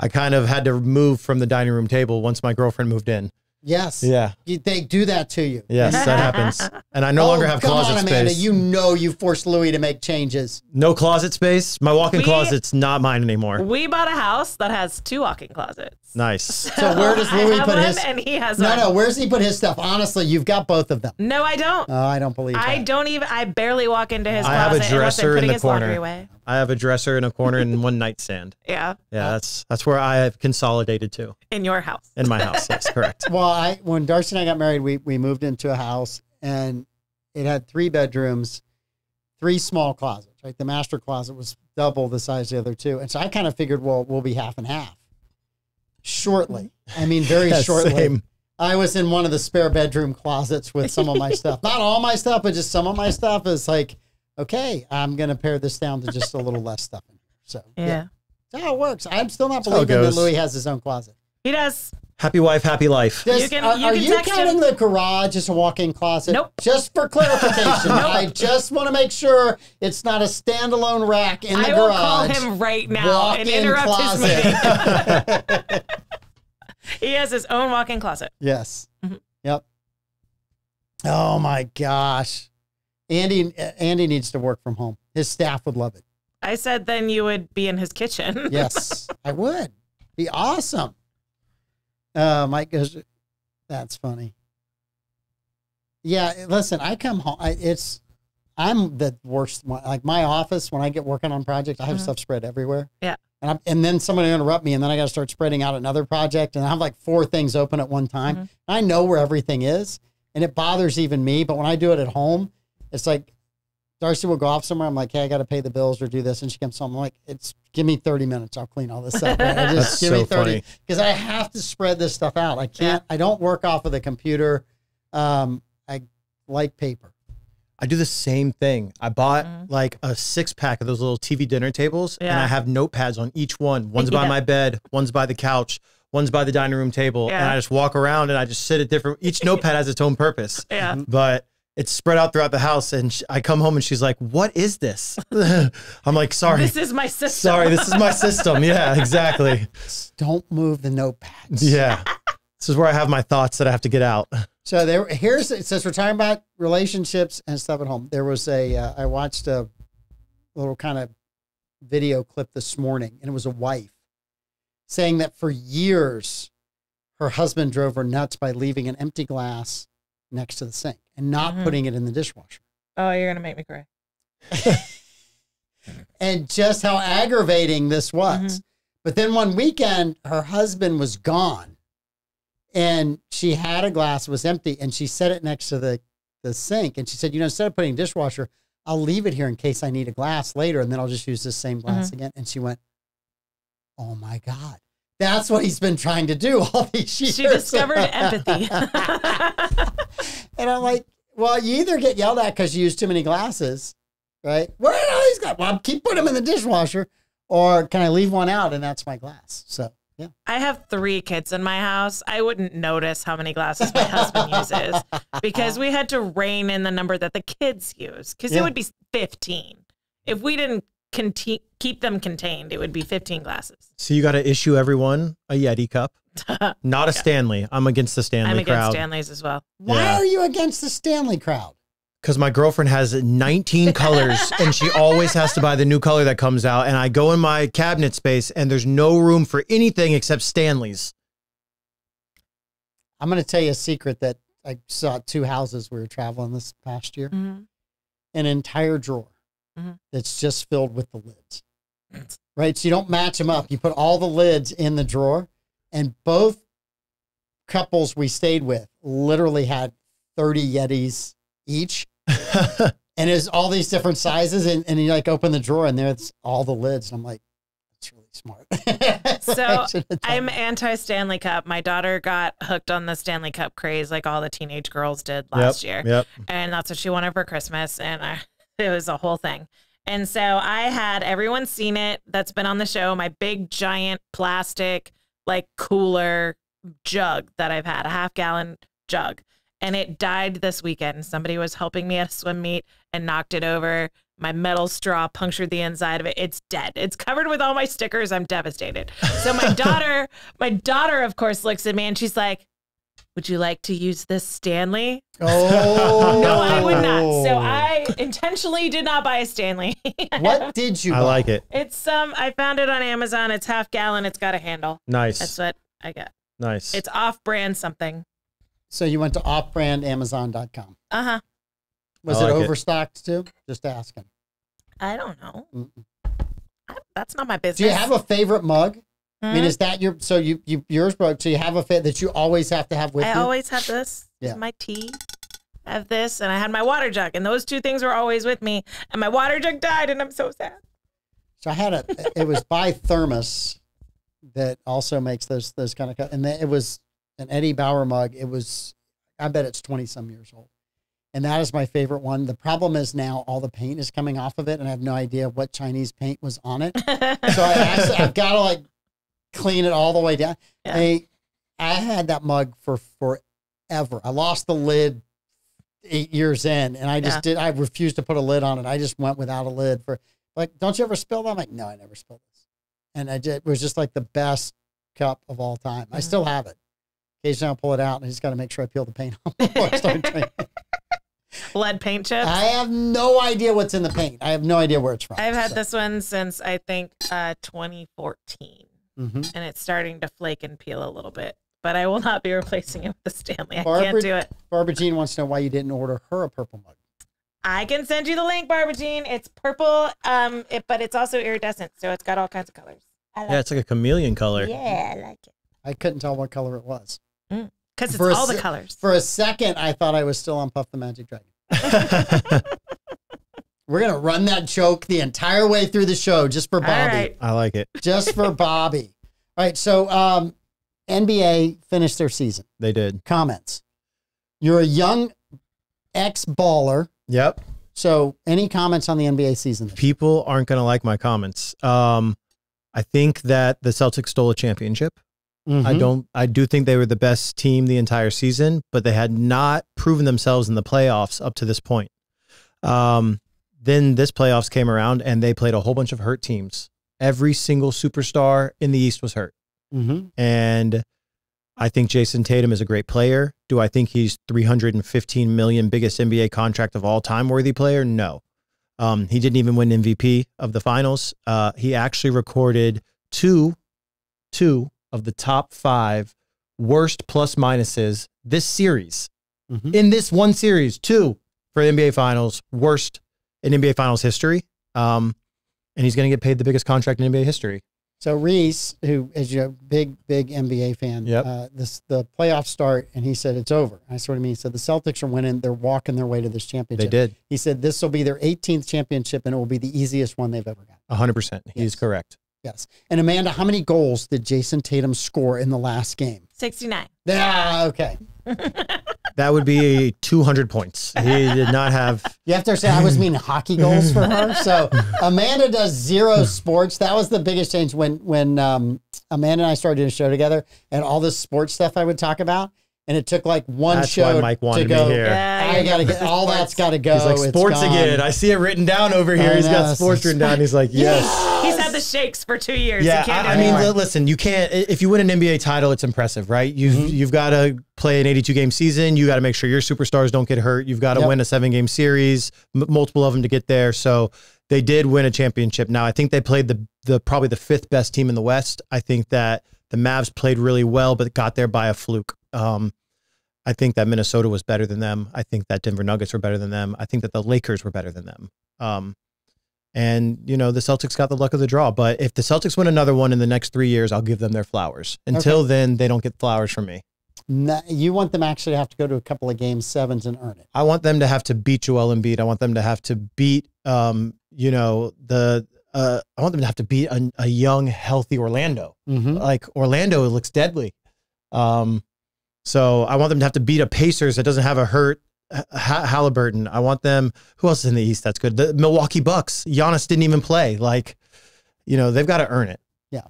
I kind of had to move from the dining room table once my girlfriend moved in. Yes. Yeah. They do that to you. Yes, that happens. And I no longer have closet space. Come on, Amanda, you know you forced Louis to make changes. No closet space. My walk-in closet's not mine anymore. We bought a house that has 2 walk-in closets. Nice. So where does Louis put his? And he has one. No, where does he put his stuff? Honestly, you've got both of them. No, I don't. Oh, I don't believe that. I barely walk into his closet. I have a dresser in the corner. I have a dresser in a corner and one nightstand. Yeah. Yeah, that's where I have consolidated to. In your house. In my house, yes, correct. Well, when Darcy and I got married, we moved into a house and it had 3 bedrooms, 3 small closets, right? The master closet was double the size of the other two. And so I kind of figured, well, we'll be half and half shortly. I mean, very shortly. Same. I was in one of the spare bedroom closets with some of my stuff. Not all my stuff, but just some of my stuff is like, okay, I'm going to pare this down to just a little less stuff in here. So yeah. That's how it works. I'm still not believing that Louis has his own closet. He does. Happy wife, happy life. Just, are you counting the garage as a walk-in closet? Nope. Just for clarification. Nope. I just want to make sure it's not a standalone rack in the garage. I will call him right now and interrupt his meeting. He has his own walk-in closet. Yes. Mm-hmm. Yep. Oh, my gosh. Andy needs to work from home. His staff would love it. I said then you would be in his kitchen. Yes, I would. Be awesome. Mike goes, that's funny. Yeah, listen, I come home. I'm the worst one. Like my office, when I get working on projects, I have stuff spread everywhere. Yeah. And, then somebody interrupt me, and then I got to start spreading out another project, and I have like 4 things open at one time. I know where everything is, and it bothers even me. But when I do it at home, it's like Darcy will go off somewhere. I'm like, hey, I got to pay the bills or do this. And she comes home. I'm like, give me 30 minutes. I'll clean all this up. Right? That's give so me 30 because I have to spread this stuff out. I can't, I don't work off of the computer. I like paper. I do the same thing. I bought like a 6-pack of those little TV dinner tables and I have notepads on each one. One's by my bed. One's by the couch. One's by the dining room table. And I just walk around and I just sit at different, each notepad has its own purpose. Yeah. But it's spread out throughout the house, and I come home, and she's like, what is this? I'm like, sorry. This is my system. Sorry, this is my system. Yeah, exactly. Just don't move the notepads. Yeah. This is where I have my thoughts that I have to get out. So it says, we're talking about relationships and stuff at home. There was I watched a little kind of video clip this morning, and it was a wife saying that for years, her husband drove her nuts by leaving an empty glass next to the sink and not putting it in the dishwasher. Oh, you're going to make me cry. And just how aggravating this was. But then one weekend, her husband was gone and she had a glass, was empty, and she set it next to the sink. And she said, you know, instead of putting dishwasher, I'll leave it here in case I need a glass later. And then I'll just use this same glass again. And she went, oh my God. That's what he's been trying to do all these years. She discovered empathy. And I'm like, well, you either get yelled at because you use too many glasses, right? Where are all these glasses? Well, I'll keep putting them in the dishwasher, or can I leave one out and that's my glass? So, yeah. I have 3 kids in my house. I wouldn't notice how many glasses my husband uses because we had to rein in the number that the kids use because it would be 15. If we didn't keep them contained, it would be 15 glasses. So you got to issue everyone a Yeti cup, not a Stanley. I'm against the Stanley crowd. I'm against Stanleys as well. Why are you against the Stanley crowd? Because my girlfriend has 19 colors and she always has to buy the new color that comes out. And I go in my cabinet space and there's no room for anything except Stanleys. I'm going to tell you a secret that I saw at 2 houses we were traveling this past year. An entire drawer. That's just filled with the lids, right? So you don't match them up. You put all the lids in the drawer, and both couples we stayed with literally had 30 Yetis each, and it's all these different sizes. And you like open the drawer, and there's all the lids. And I'm like, that's really smart. So I'm anti-Stanley Cup. My daughter got hooked on the Stanley Cup craze, like all the teenage girls did last year, and that's what she wanted for Christmas. And it was a whole thing. And so I had everyone seen it that's been on the show, my big, giant plastic, like cooler jug that I've had, a half-gallon jug. And it died this weekend. Somebody was helping me at a swim meet and knocked it over. My metal straw punctured the inside of it. It's dead. It's covered with all my stickers. I'm devastated. So my daughter, of course, looks at me and she's like, would you like to use this Stanley? Oh. No, I would not. So I intentionally did not buy a Stanley. What did you buy? I like it. It's I found it on Amazon. It's half-gallon. It's got a handle. Nice. That's what I got. Nice. It's off-brand something. So you went to offbrandamazon.com. Uh-huh. Was it overstocked too? Just asking. I don't know. That's not my business. Do you have a favorite mug? I mean, is that your, so yours broke, so you have a fit that you always have to have with you? I always have this. Yeah. My tea. I have this, and I had my water jug, and those 2 things were always with me, and my water jug died, and I'm so sad. So I had a, it was by Thermos that also makes those kind of, and then it was an Eddie Bauer mug. It was, I bet it's 20 some years old. And that is my favorite one. The problem is now all the paint is coming off of it, and I have no idea what Chinese paint was on it. So I've got to like clean it all the way down. Yeah. I had that mug for forever. I lost the lid 8 years in, and I just did. I refused to put a lid on it. I just went without a lid for like. Don't you ever spill that? I'm like, no, I never spill this. And I did. It was just like the best cup of all time. I still have it. Occasionally I'll pull it out, and I just got to make sure I peel the paint off before I start drinking. Lead paint chips. I have no idea what's in the paint. I have no idea where it's from. I've had this one since I think 2014, and it's starting to flake and peel a little bit. But I will not be replacing it with the Stanley. I can't do it. Barbara Jean wants to know why you didn't order her a purple mug. I can send you the link, Barbara Jean. It's purple, but it's also iridescent, so it's got all kinds of colors. Like it's like a chameleon color. Yeah, I like it. I couldn't tell what color it was. Mm. Because it's all the colors. For a second, I thought I was still on Puff the Magic Dragon. We're going to run that joke the entire way through the show just for Bobby. Right. I like it. Just for Bobby. All right, so NBA finished their season. They did. Comments. You're a young ex-baller. Yep. So any comments on the NBA season? People aren't going to like my comments. I think that the Celtics stole a championship. I do think they were the best team the entire season, but they had not proven themselves in the playoffs up to this point. Then this playoffs came around and they played a whole bunch of hurt teams. Every single superstar in the East was hurt. And I think Jason Tatum is a great player. Do I think he's $315 million biggest NBA contract of all time worthy player? No. He didn't even win MVP of the finals. He actually recorded two of the top 5 worst plus minuses this series. In this one series, 2 for the NBA Finals, worst in NBA Finals history. And he's going to get paid the biggest contract in NBA history. So Reese, who is a big NBA fan, the playoffs start, and he said, it's over. I sort of mean, he said, the Celtics are winning. They're walking their way to this championship. They did. He said, this will be their 18th championship, and it will be the easiest one they've ever got. 100%. He's correct. Yes. And Amanda, how many goals did Jason Tatum score in the last game? 69. Ah, okay. That would be 200 points. He did not have. You have to say I was meaning hockey goals for her. So Amanda does zero sports. That was the biggest change when Amanda and I started doing a show together, and all this sports stuff I would talk about. And it took like one show why Mike wanted to go. Me here. Yeah, I gotta get all sports. That's gotta go. He's like sports again. I see it written down over here. He's got sports written down. He's like, yes. He's had the shakes for 2 years. Yeah, I mean, listen, you can't. If you win an NBA title, it's impressive, right? You've got to play an 82-game season. You got to make sure your superstars don't get hurt. You've got to win a 7-game series, multiple of them to get there. So they did win a championship. Now I think they played the probably the 5th best team in the West. I think that the Mavs played really well, but got there by a fluke. I think that Minnesota was better than them. I think that Denver Nuggets were better than them. I think that the Lakers were better than them. And, you know, the Celtics got the luck of the draw. But if the Celtics win another one in the next 3 years, I'll give them their flowers. Until then, they don't get flowers from me. No, you want them actually to have to go to a couple of game 7s and earn it. I want them to have to beat Joel Embiid. I want them to have to beat, you know, I want them to have to beat a young, healthy Orlando. Like, Orlando looks deadly. So I want them to have to beat a Pacers that doesn't have a hurt Halliburton. I want them. Who else is in the East? That's good. The Milwaukee Bucks. Giannis didn't even play. Like, you know, they've got to earn it. Yeah.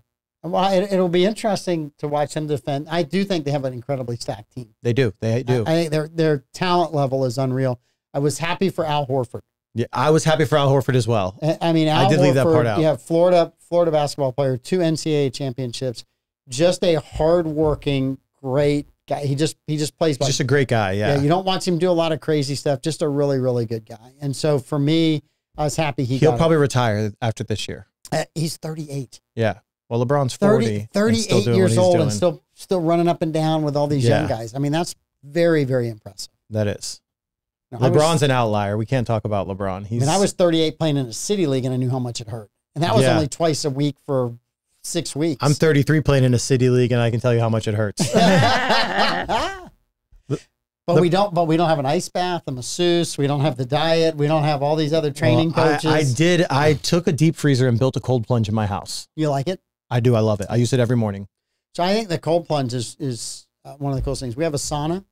Well, it'll be interesting to watch them defend. I do think they have an incredibly stacked team. They do. They do. I think their talent level is unreal. I was happy for Al Horford. Yeah, I was happy for Al Horford as well. I mean, I did leave that part out. Yeah, Florida basketball player, 2 NCAA championships, just a hardworking, great guy. He just plays. He's just a great guy. Yeah. You don't watch him do a lot of crazy stuff. Just a really, really good guy. And so for me, I was happy he'll probably retire after this year. He's 38. Yeah. Well, LeBron's 40. 38 years old and still running up and down with all these young guys. I mean, that's very, very impressive. That is. No, LeBron's an outlier. We can't talk about LeBron. He's. And I was 38 playing in a city league, and I knew how much it hurt. And that was only twice a week for 6 weeks. I'm 33 playing in a city league, and I can tell you how much it hurts. But we don't have an ice bath, a masseuse. We don't have the diet. We don't have all these other training coaches. I took a deep freezer and built a cold plunge in my house. You like it? I do. I love it. I use it every morning. So I think the cold plunge is one of the coolest things. We have a sauna,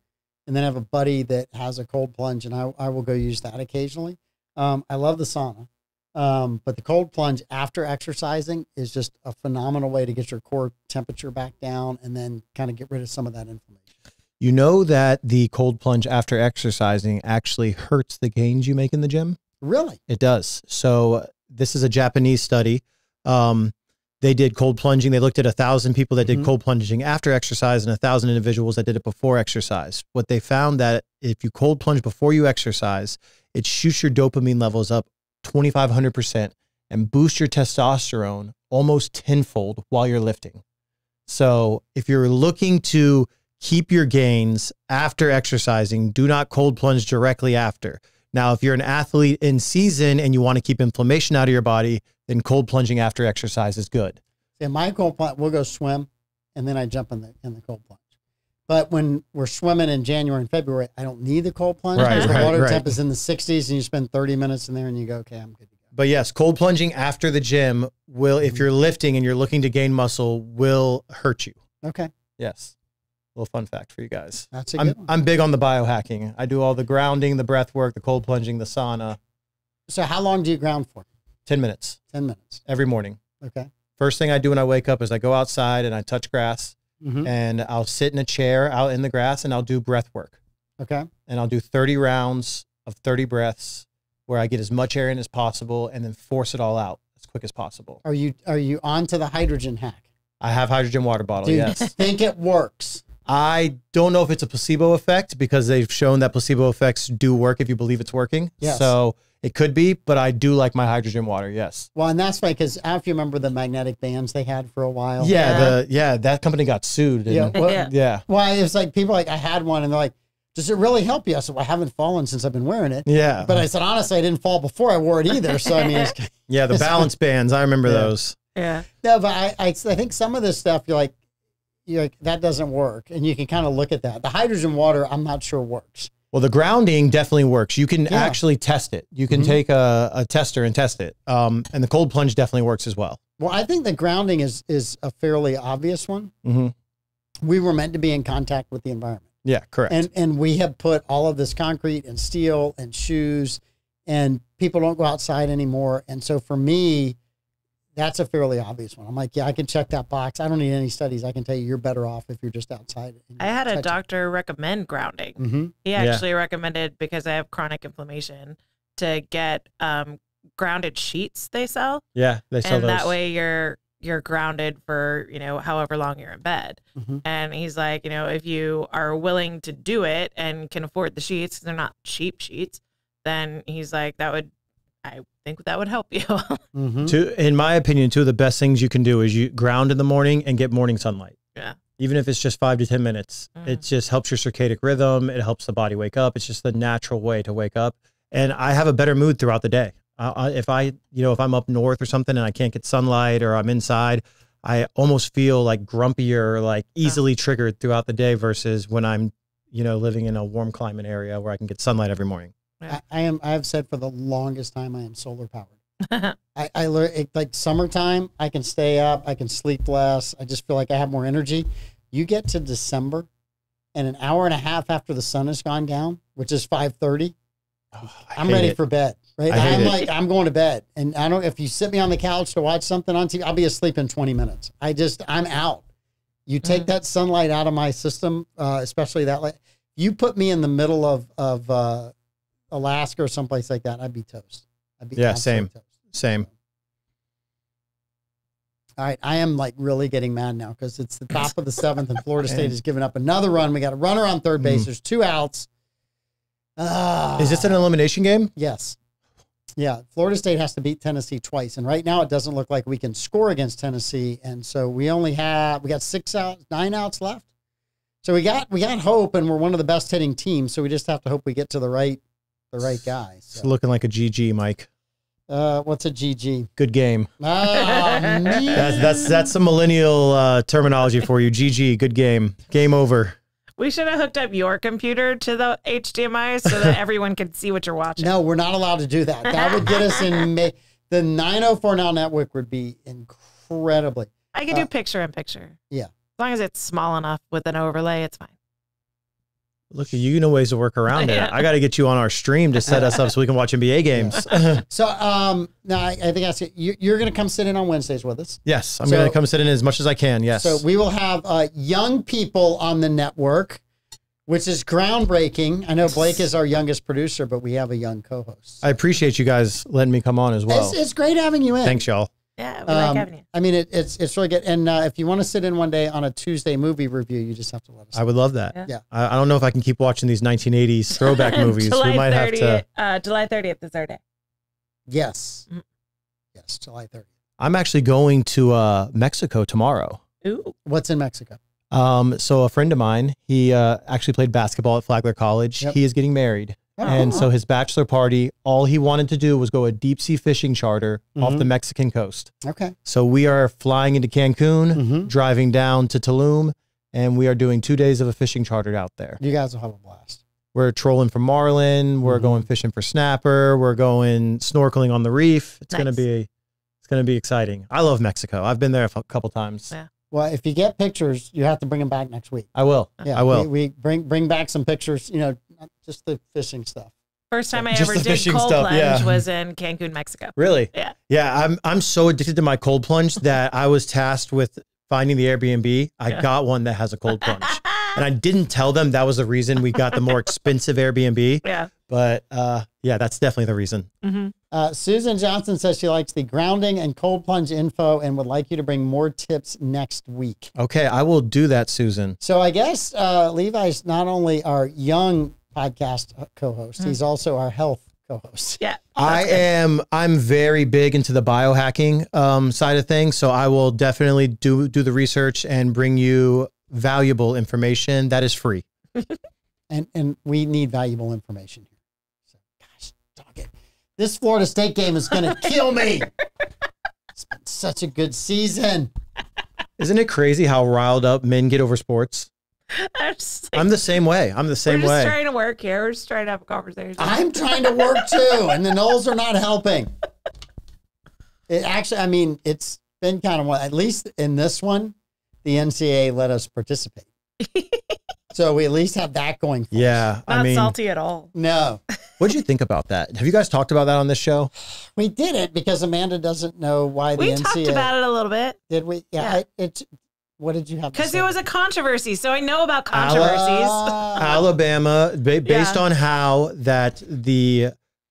and then I have a buddy that has a cold plunge, and I will go use that occasionally. I love the sauna, but the cold plunge after exercising is just a phenomenal way to get your core temperature back down and then kind of get rid of some of that inflammation. You know that the cold plunge after exercising actually hurts the gains you make in the gym? Really? It does. So this is a Japanese study. They did cold plunging. They looked at 1,000 people that did cold plunging after exercise and 1,000 individuals that did it before exercise. What they found that if you cold plunge before you exercise, it shoots your dopamine levels up 2,500% and boosts your testosterone almost tenfold while you're lifting. So if you're looking to keep your gains after exercising, do not cold plunge directly after. Now, if you're an athlete in season and you want to keep inflammation out of your body, then cold plunging after exercise is good. In my cold plunge, we'll go swim, and then I jump in the cold plunge. But when we're swimming in January and February, I don't need the cold plunge because the water temp is in the 60s, and you spend 30 minutes in there, and you go, okay, I'm good. But yes, cold plunging after the gym will, if you're lifting and you're looking to gain muscle, will hurt you. Okay. Yes. Little fun fact for you guys. That's a good one. I'm big on the biohacking. I do all the grounding, the breath work, the cold plunging, the sauna. So how long do you ground for? 10 minutes. 10 minutes. Every morning. Okay. First thing I do when I wake up is I go outside and I touch grass and I'll sit in a chair out in the grass and I'll do breath work. Okay. And I'll do 30 rounds of 30 breaths where I get as much air in as possible and then force it all out as quick as possible. Are you onto the hydrogen hack? I have hydrogen water bottle, yes. Do you think it works? I don't know if it's a placebo effect because they've shown that placebo effects do work if you believe it's working. Yes. So it could be, but I do like my hydrogen water. Yes. Well, and that's right. Cause if you remember the magnetic bands they had for a while. Yeah. That company got sued. Yeah. Well, it's like people like, I had one and they're like, does it really help you? I said, well, I haven't fallen since I've been wearing it. Yeah. But I said, honestly, I didn't fall before I wore it either. So I mean, it's, yeah, the balance bands. I remember those. Yeah. No, but I think some of this stuff you're like, that doesn't work. And you can kind of look at that. The hydrogen water, I'm not sure works. Well, the grounding definitely works. You can actually test it. You can take a tester and test it. And the cold plunge definitely works as well. Well, I think the grounding is a fairly obvious one. We were meant to be in contact with the environment. Yeah, correct. And we have put all of this concrete and steel and shoes and people don't go outside anymore. And so for me, that's a fairly obvious one. I'm like, yeah, I can check that box. I don't need any studies. I can tell you you're better off if you're just outside. I had a doctor recommend grounding. He actually recommended, because I have chronic inflammation, to get grounded sheets they sell. Yeah, they sell those. And that way you're grounded for, you know, however long you're in bed. And he's like, you know, if you are willing to do it and can afford the sheets, they're not cheap sheets, then he's like, that would, I think that would help you. In my opinion, two of the best things you can do is you ground in the morning and get morning sunlight. Yeah. Even if it's just 5 to 10 minutes, it just helps your circadian rhythm. It helps the body wake up. It's just the natural way to wake up. And I have a better mood throughout the day. If I'm up north or something and I can't get sunlight or I'm inside, I almost feel like grumpier, like easily triggered throughout the day versus when I'm, you know, living in a warm climate area where I can get sunlight every morning. I have said for the longest time I am solar powered. I learned, like, summertime, I can stay up, I can sleep less, I just feel like I have more energy. You get to December, and an hour and a half after the sun has gone down, which is 5:30, I'm ready for bed. Right? I'm like, I'm going to bed, and I don't. If you sit me on the couch to watch something on TV, I'll be asleep in 20 minutes. I'm out. You take that sunlight out of my system, especially that light. You put me in the middle of Alaska or someplace like that, I'd be toast. Same. All right. I am like really getting mad now because it's the top of the 7th and Florida State has given up another run. We got a runner on third base. There's 2 outs. Is this an elimination game? Yes. Yeah. Florida State has to beat Tennessee twice. And right now it doesn't look like we can score against Tennessee. And so we got 9 outs left. So we got hope, and we're one of the best hitting teams. So we just have to hope we get to the right guy. So. It's looking like a GG, Mike. What's a GG? Good game. That's some millennial terminology for you. GG, good game. Game over. We should have hooked up your computer to the HDMI so that everyone could see what you're watching. No, we're not allowed to do that. That would get us in the 904 Now Network would be incredibly. I could do picture in picture. Yeah. As long as it's small enough with an overlay, it's fine. Look, you know ways to work around it. I got to get you on our stream to set us up so we can watch NBA games. Yeah. So, no, I think I see you're going to come sit in on Wednesdays with us. Yes, I'm going to come sit in as much as I can. Yes. So we will have young people on the network, which is groundbreaking. I know Blake is our youngest producer, but we have a young co-host. I appreciate you guys letting me come on as well. It's great having you in. Thanks, y'all. Yeah, we like having you. I mean, it's really good. And if you want to sit in one day on a Tuesday movie review, you just have to let us know. I would love that. Yeah. I don't know if I can keep watching these 1980s throwback movies. We might have to. July 30th is our day. Yes. Mm-hmm. Yes, July 30th. I'm actually going to Mexico tomorrow. Ooh. What's in Mexico? So a friend of mine, he actually played basketball at Flagler College. Yep. He is getting married. Oh. And so his bachelor party, all he wanted to do was go a deep sea fishing charter off the Mexican coast. Okay. So we are flying into Cancun, driving down to Tulum, and we are doing 2 days of a fishing charter out there. You guys will have a blast. We're trolling for marlin. We're going fishing for snapper. We're going snorkeling on the reef. It's gonna be exciting. I love Mexico. I've been there a couple times. Yeah. Well, if you get pictures, you have to bring them back next week. I will. Yeah, I will. We bring back some pictures. You know. Just the fishing stuff. First time I ever did cold plunge was in Cancun, Mexico. Really? Yeah. Yeah, I'm so addicted to my cold plunge that I was tasked with finding the Airbnb. I got one that has a cold plunge. And I didn't tell them that was the reason we got the more expensive Airbnb. Yeah. But yeah, that's definitely the reason. Susan Johnson says she likes the grounding and cold plunge info and would like you to bring more tips next week. Okay, I will do that, Susan. So I guess Levi's not only our young podcast co-host, he's also our health co-host. Yeah. I'm very big into the biohacking side of things, so I will definitely do the research and bring you valuable information that is free. and we need valuable information here. So, gosh, dog it. This Florida State game is going to kill me. It's been such a good season. Isn't it crazy how riled up men get over sports? I'm the same way. We're just trying to work here. We're just trying to have a conversation. I'm trying to work too, and the Knowles are not helping. It actually, I mean, it's been kind of, at least in this one, the NCAA let us participate. So we at least have that going for us. Yeah. Not salty at all. No. What did you think about that? Have you guys talked about that on this show? We did it because Amanda doesn't know why the NCAA. We talked about it a little bit. Did we? Yeah. It's. What did you have to say? Because it was a controversy, so I know about controversies. Alabama, based on how that the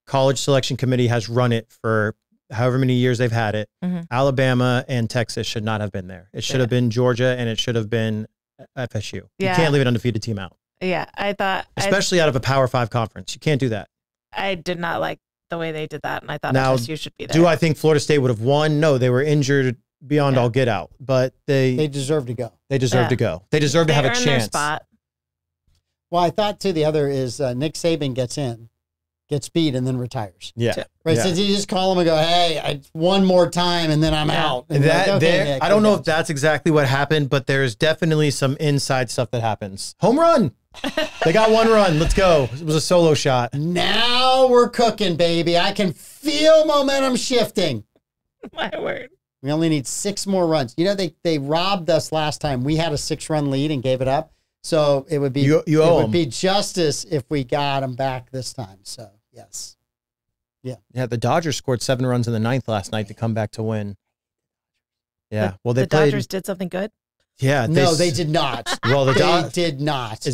college selection committee has run it for however many years they've had it, Alabama and Texas should not have been there. It should have been Georgia, and it should have been FSU. Yeah. You can't leave an undefeated team out. Yeah, I thought... Especially out of a Power 5 conference. You can't do that. I did not like the way they did that, and I thought FSU should be there. Do I think Florida State would have won? No, they were injured... Beyond all get out, but they deserve to go. They deserve to go. They deserve to have a chance. Spot. Well, I thought too. The other is Nick Saban gets beat, and then retires. Yeah, right. Yeah. So you just call him and go, "Hey, one more time, and then I'm out." And that like, okay, Nick, I don't know if that's exactly what happened, but there's definitely some inside stuff that happens. Home run. They got one run. Let's go. It was a solo shot. Now we're cooking, baby. I can feel momentum shifting. My word. We only need 6 more runs. You know, they robbed us last time. We had a 6-run lead and gave it up. So it would be it would be justice if we got them back this time. So, yes. Yeah. Yeah, the Dodgers scored 7 runs in the 9th last night to come back to win. Yeah. Well, the Dodgers did something good? Yeah. No, they did not. Well, the Dodgers did not.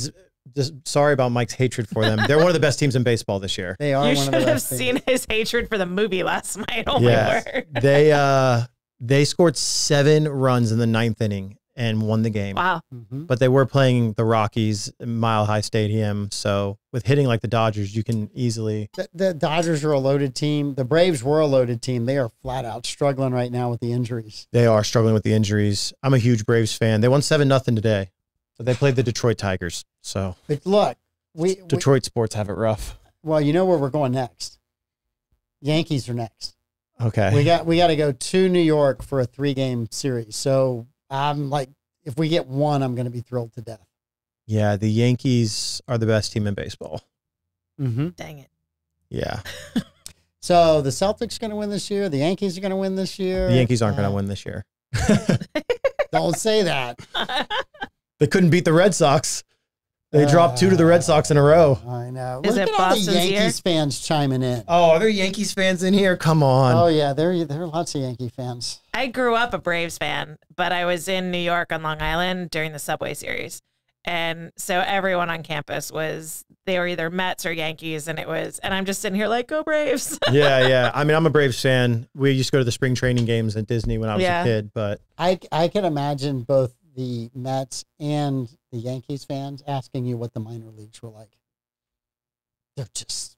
Sorry about Mike's hatred for them. They're one of the best teams in baseball this year. They are one of the best. You should have seen his hatred for the movie last night. Oh, my word. They scored 7 runs in the 9th inning and won the game. Wow. But they were playing the Rockies, Mile High Stadium. So with hitting like the Dodgers, you can easily... The Dodgers are a loaded team. The Braves were a loaded team. They are flat out struggling right now with the injuries. They are struggling with the injuries. I'm a huge Braves fan. They won 7-0 today. But they played the Detroit Tigers. So but look, Detroit sports have it rough. Well, you know where we're going next. Yankees are next. Okay. We got to go to New York for a 3-game series. So I'm like, if we get one, I'm going to be thrilled to death. Yeah, the Yankees are the best team in baseball. Mm-hmm. Dang it. Yeah. So the Celtics are going to win this year. The Yankees are going to win this year. The Yankees aren't going to win this year. Don't say that. They couldn't beat the Red Sox. They dropped two to the Red Sox in a row. I know. Is Look at all the Yankees fans chiming in. Oh, are there Yankees fans in here? Come on. Oh, yeah. There are lots of Yankee fans. I grew up a Braves fan, but I was in New York on Long Island during the Subway Series. And so everyone on campus was, they were either Mets or Yankees. And it was, and I'm just sitting here like, go Braves. Yeah, yeah. I mean, I'm a Braves fan. We used to go to the spring training games at Disney when I was a kid. But I can imagine both the Mets and the Yankees fans asking you what the minor leagues were like. They're just,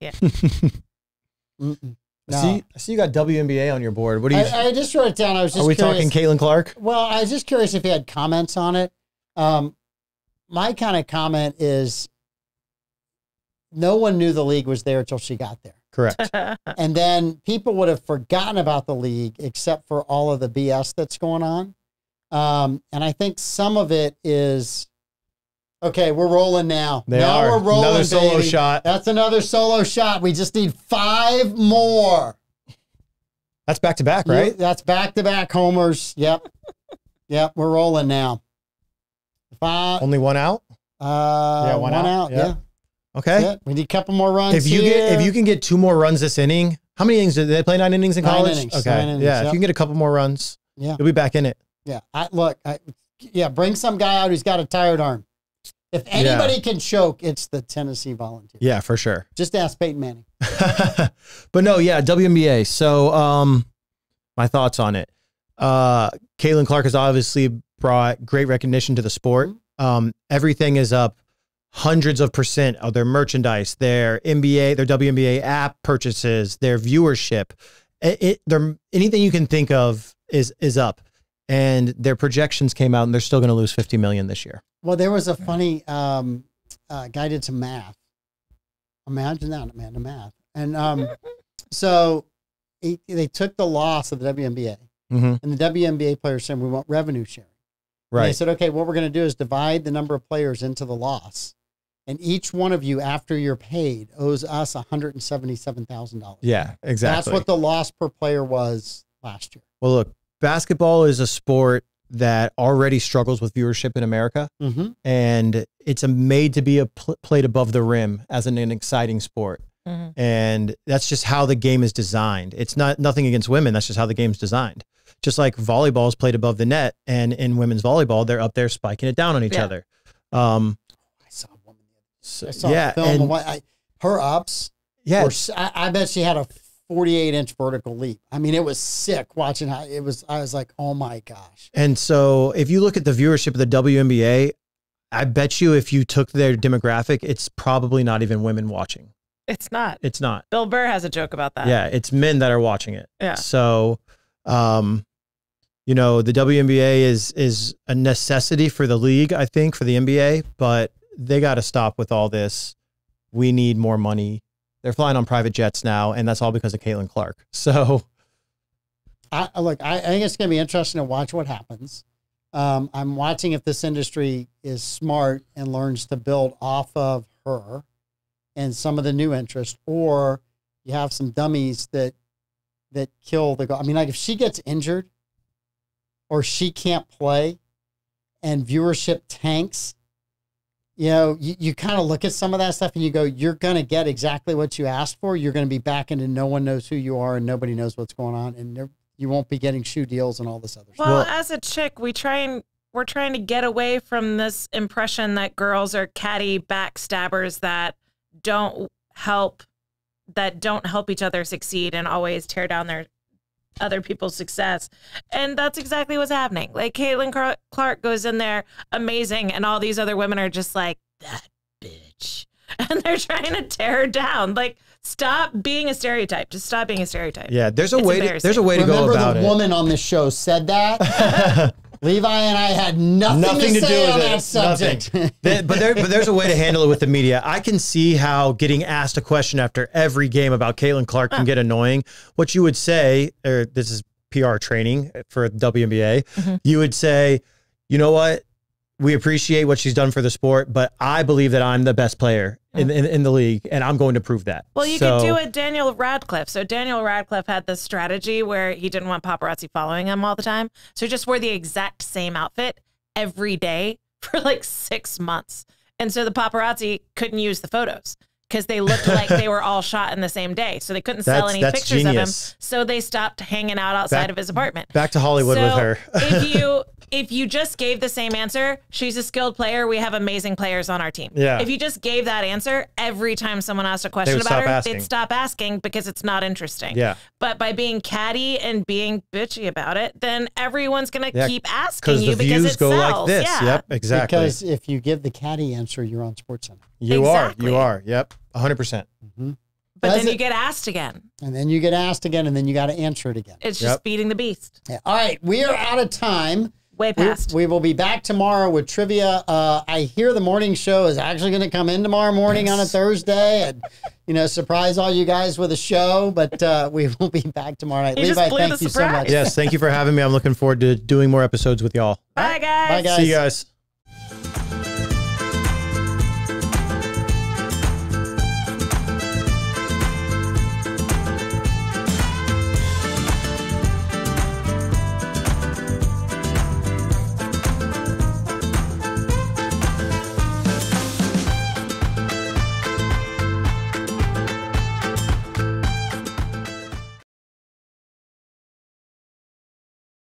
yeah. Mm-mm. No. I see you got WNBA on your board. What do you? I just wrote it down. I was just curious. Are we talking Caitlin Clark? Well, I was just curious if you had comments on it. My kind of comment is no one knew the league was there until she got there. Correct. And then people would have forgotten about the league except for all of the BS that's going on. And I think some of it is, okay, we're rolling now. Now we're rolling, another solo shot. That's another solo shot. We just need 5 more. That's back-to-back, right? Yeah, that's back-to-back homers. Yep. Yep, we're rolling now. Only one out? Yeah, one out. Yeah. Okay. We need a couple more runs if you can get 2 more runs this inning. How many innings? Did they play 9 innings in college? 9 innings. Okay. 9 innings, yeah, if you can get a couple more runs, you'll be back in it. Yeah, look, bring some guy out who's got a tired arm. If anybody can choke, it's the Tennessee Volunteers. Yeah, for sure. Just ask Peyton Manning. But no, yeah, WNBA. So my thoughts on it. Caitlin Clark has obviously brought great recognition to the sport. Everything is up hundreds of % of their merchandise, their NBA, their WNBA app purchases, their viewership. Anything you can think of is up. And their projections came out, and they're still going to lose $50 million this year. Well, there was a funny guy did some math. Imagine that, Amanda, math. And so they took the loss of the WNBA, and the WNBA players said, we want revenue sharing. Right. And they said, okay, what we're going to do is divide the number of players into the loss, and each one of you, after you're paid, owes us $177,000. Yeah, exactly. That's what the loss per player was last year. Well, look. Basketball is a sport that already struggles with viewership in America, and it's made to be played above the rim as an exciting sport. And that's just how the game is designed. It's nothing against women. That's just how the game's designed. Just like volleyball is played above the net, and in women's volleyball, they're up there spiking it down on each other. I saw a woman. I saw a film. And her ups. Yeah. I bet she had a 48-inch vertical leap. I mean, it was sick watching how it was. I was like, oh my gosh. And so if you look at the viewership of the WNBA, I bet you if you took their demographic, it's probably not even women watching. It's not. It's not. Bill Burr has a joke about that. Yeah, it's men that are watching it. Yeah. So, you know, the WNBA is a necessity for the league, I think, for the NBA, but they got to stop with all this. We need more money. They're flying on private jets now, and that's all because of Caitlin Clark. So, I think it's going to be interesting to watch what happens. I'm watching if this industry is smart and learns to build off of her and some of the new interest, or you have some dummies that kill the goal. I mean, like if she gets injured or she can't play and viewership tanks, you know, you kind of look at some of that stuff and you go, you're going to get exactly what you asked for. You're going to be back into no one knows who you are and nobody knows what's going on. And you won't be getting shoe deals and all this other stuff. Well, as a chick, we're trying to get away from this impression that girls are catty backstabbers that don't help each other succeed and always tear down their other people's success. And that's exactly what's happening. Like Caitlin Clark goes in there amazing, and all these other women are just like, that bitch. And they're trying to tear her down. Like, stop being a stereotype. Just stop being a stereotype. Yeah, there's a way to go about it. Remember the woman on this show said that? Levi and I had nothing to say on that subject. But there's a way to handle it with the media. I can see how getting asked a question after every game about Caitlin Clark can get annoying. What you would say, or this is PR training for WNBA, you would say, you know what? we appreciate what she's done for the sport, but I believe that I'm the best player in the league, and I'm going to prove that. Well, you could do it, Daniel Radcliffe. So Daniel Radcliffe had this strategy where he didn't want paparazzi following him all the time. So he just wore the exact same outfit every day for like 6 months. And so the paparazzi couldn't use the photos because they looked like they were all shot in the same day. So they couldn't sell any pictures of him. So they stopped hanging out outside of his apartment. Back to Hollywood with her. If you just gave the same answer, she's a skilled player, we have amazing players on our team. Yeah. If you just gave that answer every time someone asked a question about her, they'd stop asking because it's not interesting. Yeah. But by being catty and being bitchy about it, then everyone's going to keep asking you because it sells. Because the views go like this. Yeah. Yep, exactly. Because if you give the catty answer, you're on SportsCenter. You are. Yep. 100%. Mm-hmm. But then you get asked again. And then you get asked again, and then you got to answer it again. It's just feeding the beast. Yeah. All right. We are out of time. Way past. We will be back tomorrow with trivia. I hear the morning show is actually going to come in tomorrow morning on a Thursday and, you know, surprise all you guys with a show. But we will be back tomorrow night. Levi, thank you so much. Yes, thank you for having me. I'm looking forward to doing more episodes with y'all. Bye, guys. Bye, guys. See you guys.